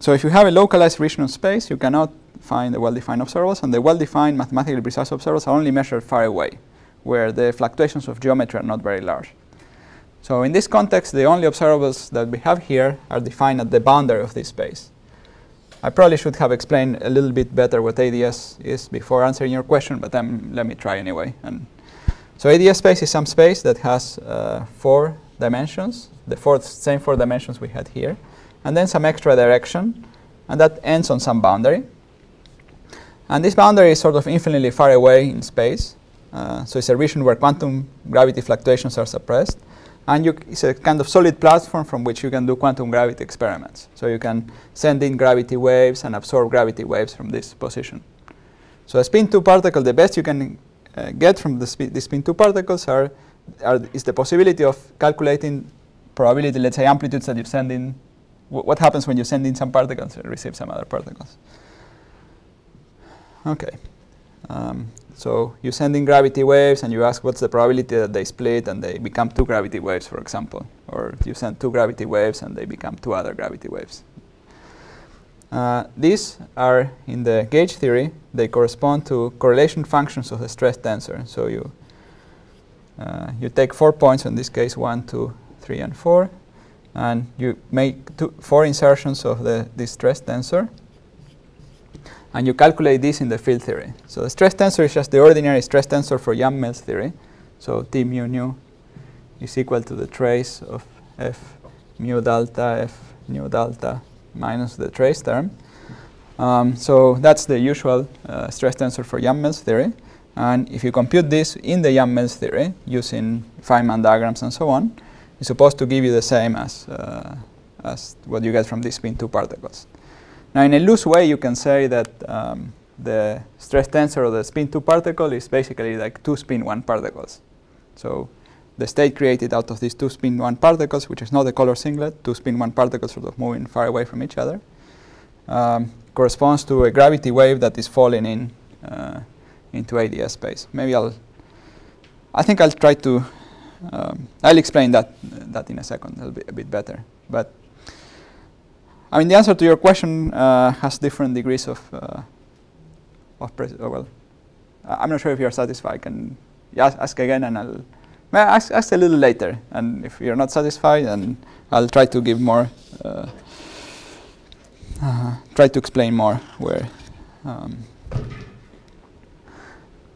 So if you have a localized region of space, you cannot find the well-defined observables, and the well-defined mathematically precise observables are only measured far away, where the fluctuations of geometry are not very large. So in this context, the only observables that we have here are defined at the boundary of this space. I probably should have explained a little bit better what A D S is before answering your question, but um, let me try anyway. And so A D S space is some space that has uh, four dimensions, the fourth, same four dimensions we had here, and then some extra direction, and that ends on some boundary. And this boundary is sort of infinitely far away in space. Uh, so it's a region where quantum gravity fluctuations are suppressed, and you c it's a kind of solid platform from which you can do quantum gravity experiments. So you can send in gravity waves and absorb gravity waves from this position. So a spin two particle, the best you can uh, get from the, sp the spin two particles are, are is the possibility of calculating probability, let's say amplitudes that you send in. W what happens when you send in some particles and receive some other particles? Okay. Um, So you send in gravity waves, and you ask what's the probability that they split and they become two gravity waves, for example. Or you send two gravity waves, and they become two other gravity waves. Uh, these are, in the gauge theory, they correspond to correlation functions of the stress tensor. So you, uh, you take four points, in this case one, two, three, and four. And you make two, four insertions of the, this stress tensor. And you calculate this in the field theory. So the stress tensor is just the ordinary stress tensor for Yang-Mills theory. So T mu nu is equal to the trace of F mu delta F nu delta minus the trace term. Um, so that's the usual uh, stress tensor for Yang-Mills theory. And if you compute this in the Yang-Mills theory using Feynman diagrams and so on, it's supposed to give you the same as, uh, as what you get from these spin two particles. Now, in a loose way, you can say that um, the stress tensor of the spin two particle is basically like two spin one particles. So the state created out of these two spin one particles, which is not a color singlet, two spin one particles sort of moving far away from each other, um, corresponds to a gravity wave that is falling in uh, into A D S space. Maybe I'll, I think I'll try to, um, I'll explain that that in a second a bit, a bit better. But I mean, the answer to your question uh, has different degrees of uh, of pres oh, well. I'm not sure if you're satisfied. I can ask again, and I'll ask, ask a little later. And if you're not satisfied, then I'll try to give more, uh, uh, try to explain more where. Um,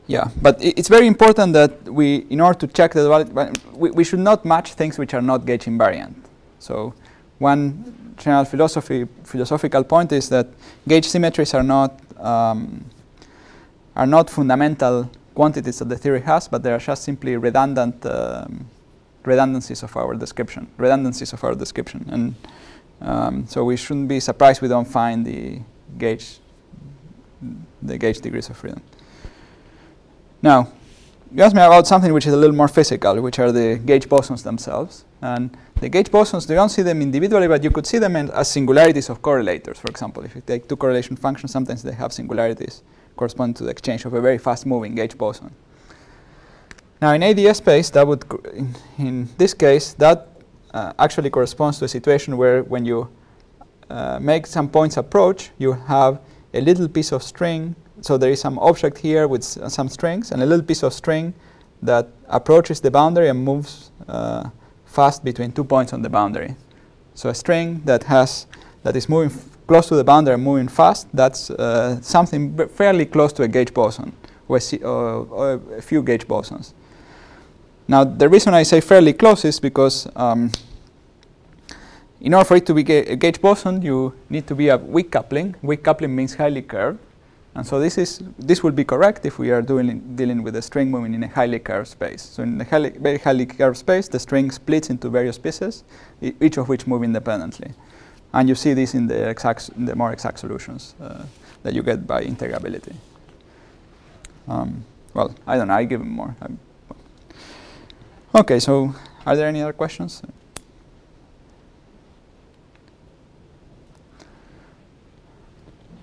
yeah, but it, it's very important that we, in order to check the duality, we, we should not match things which are not gauge invariant. So one general philosophy, philosophical point is that gauge symmetries are not um, are not fundamental quantities that the theory has, but they are just simply redundant um, redundancies of our description. Redundancies of our description, and um, so we shouldn't be surprised we don't find the gauge, the gauge degrees of freedom. Now, you asked me about something which is a little more physical, which are the gauge bosons themselves. And the gauge bosons, you don't see them individually, but you could see them in, as singularities of correlators. For example, if you take two correlation functions, sometimes they have singularities corresponding to the exchange of a very fast-moving gauge boson. Now, in A D S space, that would, in, in this case, that uh, actually corresponds to a situation where, when you uh, make some points approach, you have a little piece of string. So there is some object here with s some strings, and a little piece of string that approaches the boundary and moves uh, fast between two points on the boundary. So a string that has that is moving f close to the boundary and moving fast, that's uh, something b fairly close to a gauge boson, or a, or a few gauge bosons. Now, the reason I say fairly close is because um, in order for it to be ga a gauge boson, you need to be a weak coupling. Weak coupling means highly curved. And so this is this will be correct if we are doing dealing with a string moving in a highly curved space. So in a highly, very highly curved space, the string splits into various pieces, e each of which move independently. And you see this in the exact, in the more exact solutions uh, that you get by integrability. Um, well, I don't know. I give them more. I'm okay. So, are there any other questions?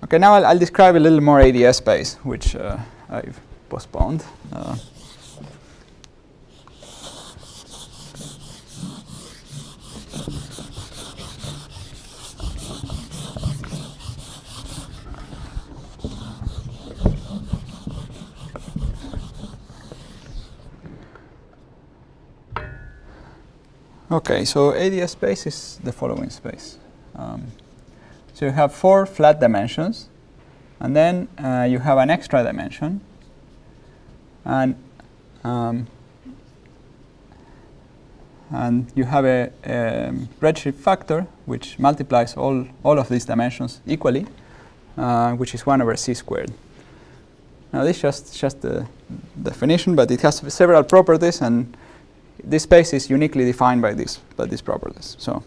Okay, now I'll, I'll describe a little more A D S space, which uh, I've postponed. Uh, okay, so A D S space is the following space. Um, So you have four flat dimensions, and then uh, you have an extra dimension, and um, and you have a, a redshift factor which multiplies all all of these dimensions equally, uh, which is one over c squared. Now this is just just the definition, but it has several properties, and this space is uniquely defined by this by these properties. So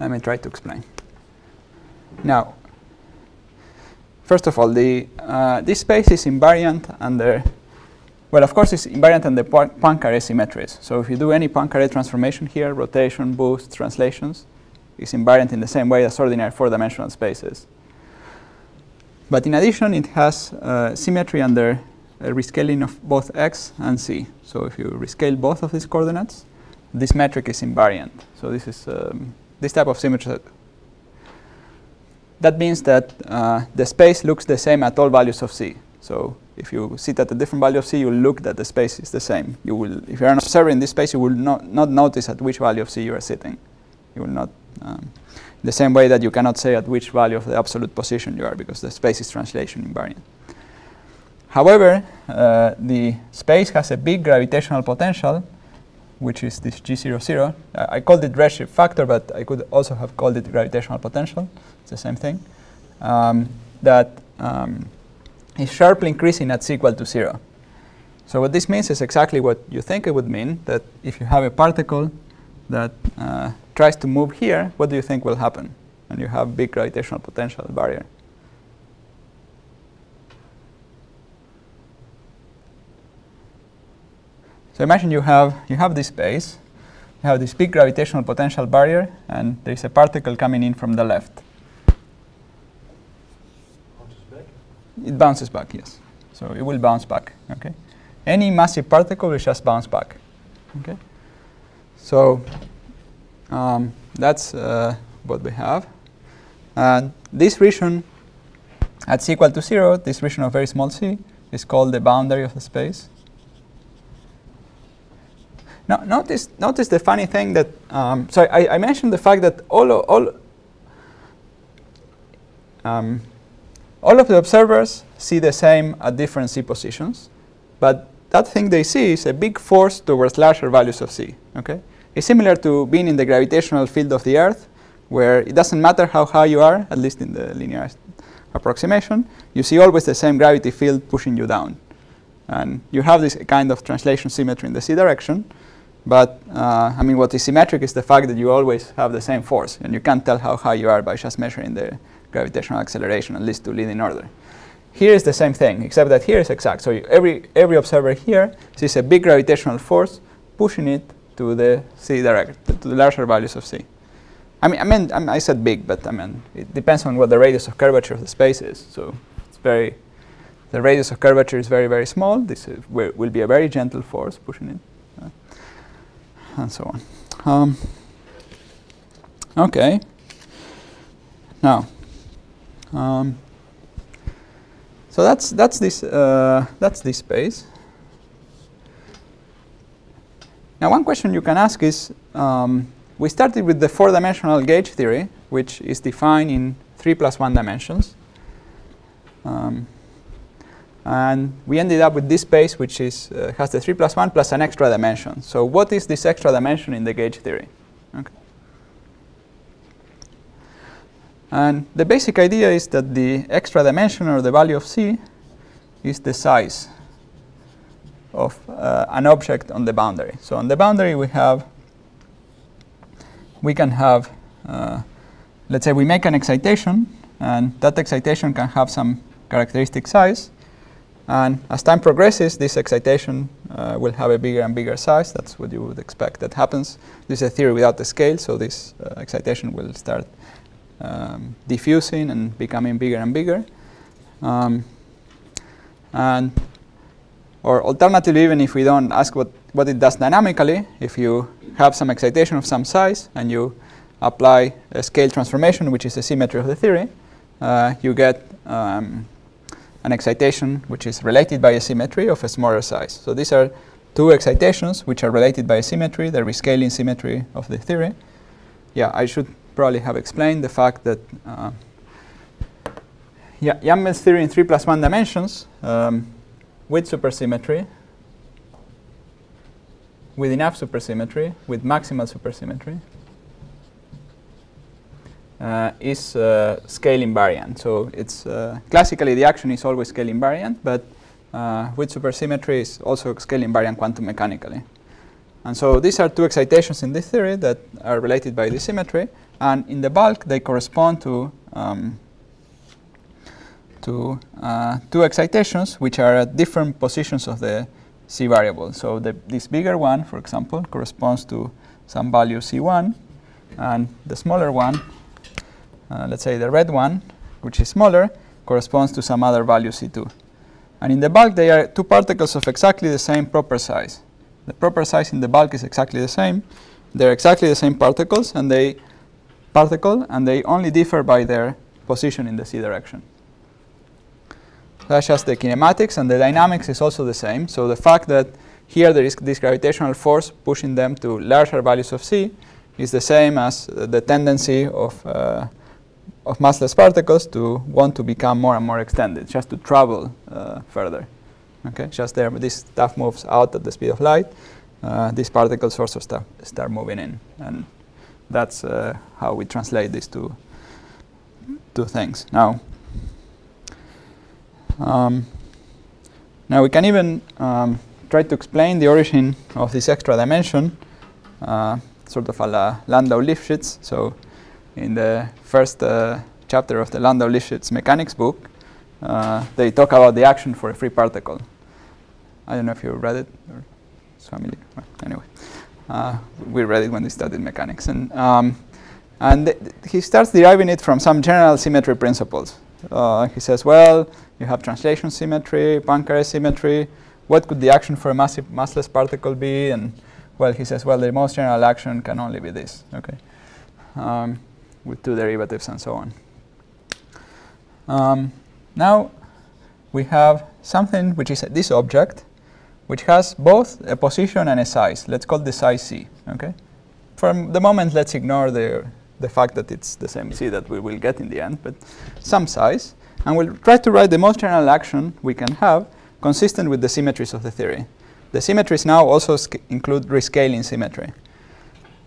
let me try to explain. Now, first of all, the uh, this space is invariant under, well, of course, it's invariant under Poincaré symmetries. So if you do any Poincaré transformation here, rotation, boost, translations, it's invariant in the same way as ordinary four-dimensional spaces. But in addition, it has uh, symmetry under a rescaling of both x and c. So if you rescale both of these coordinates, this metric is invariant. So this is um, this type of symmetry. That means that uh, the space looks the same at all values of c. So if you sit at a different value of c, you will look that the space is the same. You will, if you are not observing this space, you will not, not notice at which value of c you are sitting. You will not, um, the same way that you cannot say at which value of the absolute position you are, because the space is translation invariant. However, uh, the space has a big gravitational potential, which is this G zero zero. Uh, I called it redshift factor, but I could also have called it gravitational potential. It's the same thing. Um, that um, is sharply increasing at c equal to zero. So what this means is exactly what you think it would mean, that if you have a particle that uh, tries to move here, what do you think will happen? And you have big gravitational potential barrier. So imagine you have you have this space, you have this big gravitational potential barrier, and there is a particle coming in from the left. It bounces back, yes. So it will bounce back. Okay, any massive particle will just bounce back. Okay, so um, that's uh, what we have. And this region at c equal to zero, this region of very small c, is called the boundary of the space. Now, notice, notice the funny thing that um, so I, I mentioned the fact that all o all um, all of the observers see the same at different c positions, but that thing they see is a big force towards larger values of c. Okay, it's similar to being in the gravitational field of the Earth, where it doesn't matter how high you are, at least in the linearized approximation, you see always the same gravity field pushing you down, and you have this kind of translation symmetry in the c direction. But uh, I mean, what is symmetric is the fact that you always have the same force, and you can't tell how high you are by just measuring the gravitational acceleration, at least to leading order. Here is the same thing, except that here is exact. So you, every every observer here sees a big gravitational force pushing it to the c direction, to the larger values of c. I mean, I mean, I, mean, I said big, but I mean, it depends on what the radius of curvature of the space is. So it's very, the radius of curvature is very, very small. This is, will be a very gentle force pushing it. And so on. Um, okay. Now, um, so that's that's this uh, that's this space. Now, one question you can ask is: um, we started with the four-dimensional gauge theory, which is defined in three plus one dimensions, um, and we ended up with this space, which is uh, has the three plus one plus an extra dimension. So what is this extra dimension in the gauge theory? Okay. And the basic idea is that the extra dimension, or the value of c, is the size of uh, an object on the boundary. So on the boundary we have, we can have, uh, let's say we make an excitation, and that excitation can have some characteristic size. And as time progresses, this excitation uh, will have a bigger and bigger size. That's what you would expect that happens. This is a theory without the scale, so this uh, excitation will start um, diffusing and becoming bigger and bigger. Um, and or alternatively, even if we don't ask what, what it does dynamically, if you have some excitation of some size and you apply a scale transformation, which is the symmetry of the theory, uh, you get um, an excitation which is related by a symmetry of a smaller size. So these are two excitations which are related by a symmetry, the rescaling symmetry of the theory. Yeah, I should probably have explained the fact that uh, yeah, Yang-Mills theory in three plus one dimensions um, with supersymmetry, with enough supersymmetry, with maximal supersymmetry, Uh, is uh, scale invariant. So it's uh, classically the action is always scale invariant, but uh, with supersymmetry is also scale invariant quantum mechanically. And so these are two excitations in this theory that are related by the symmetry, and in the bulk they correspond to um, to uh, two excitations which are at different positions of the c variable. So the, this bigger one, for example, corresponds to some value c one, and the smaller one, Uh, let's say the red one, which is smaller, corresponds to some other value c two. And in the bulk, they are two particles of exactly the same proper size. The proper size in the bulk is exactly the same. They're exactly the same particles, and they particle, and they only differ by their position in the c direction. That's just the kinematics, and the dynamics is also the same. So the fact that here there is this gravitational force pushing them to larger values of c is the same as uh, the tendency of uh, of massless particles to want to become more and more extended, just to travel uh, further. Okay, just there, this stuff moves out at the speed of light. Uh, these particles also start start moving in, and that's uh, how we translate these two two things. Now, um, now we can even um, try to explain the origin of this extra dimension, uh, sort of a la Landau Lifshitz. So in the first uh, chapter of the Landau Lifshitz mechanics book, uh, they talk about the action for a free particle. I don't know if you read it. Or it's familiar. Well, anyway, uh, we read it when we studied mechanics, and um, and he starts deriving it from some general symmetry principles. Uh, he says, well, you have translation symmetry, Poincaré symmetry. What could the action for a massive massless particle be? And well, he says, well, the most general action can only be this, okay, um, with two derivatives and so on. Um, now we have something which is this object, which has both a position and a size. Let's call the size c, okay. From the moment, let's ignore the the fact that it's the same c that we will get in the end, but some size, and we'll try to write the most general action we can have, consistent with the symmetries of the theory. The symmetries now also include rescaling symmetry,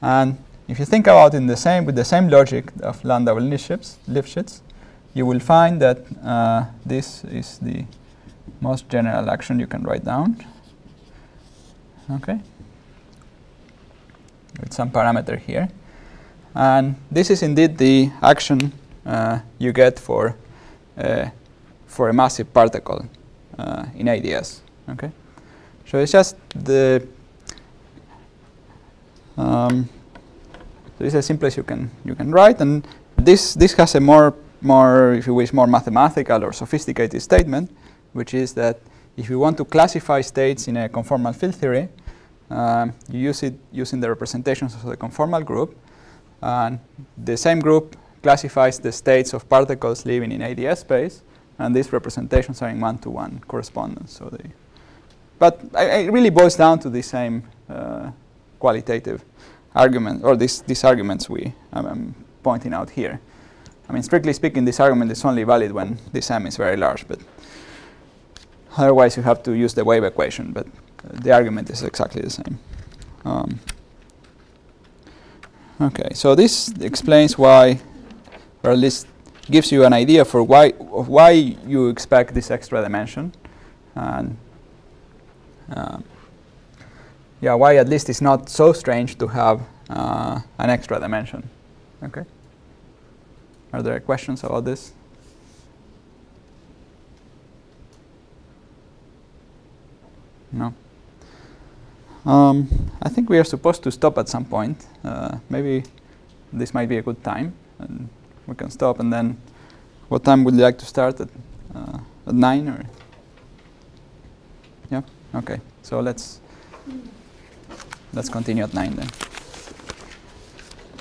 and if you think about in the same with the same logic of Landau Lifshitz, you will find that uh, this is the most general action you can write down. Okay, with some parameter here, and this is indeed the action uh, you get for uh, for a massive particle uh, in A D S. Okay, so it's just the um, so it's as simple as you can you can write, and this this has a more more if you wish more mathematical or sophisticated statement, which is that if you want to classify states in a conformal field theory, um, you use it using the representations of the conformal group, and the same group classifies the states of particles living in A D S space, and these representations are in one-to-one correspondence. So they, but I, it really boils down to the same uh, qualitative argument, or this, these arguments we um, I'm pointing out here. I mean, strictly speaking, this argument is only valid when this M is very large, but otherwise you have to use the wave equation, but uh, the argument is exactly the same. Um, okay, so this explains why, or at least gives you an idea for why of why you expect this extra dimension, and um, yeah, why at least it's not so strange to have uh, an extra dimension. Okay. Are there questions about this? No. Um, I think we are supposed to stop at some point. Uh, maybe this might be a good time, and we can stop. And then, what time would you like to start? At uh, at nine or? Yeah. Okay. So let's let's continue at nine then.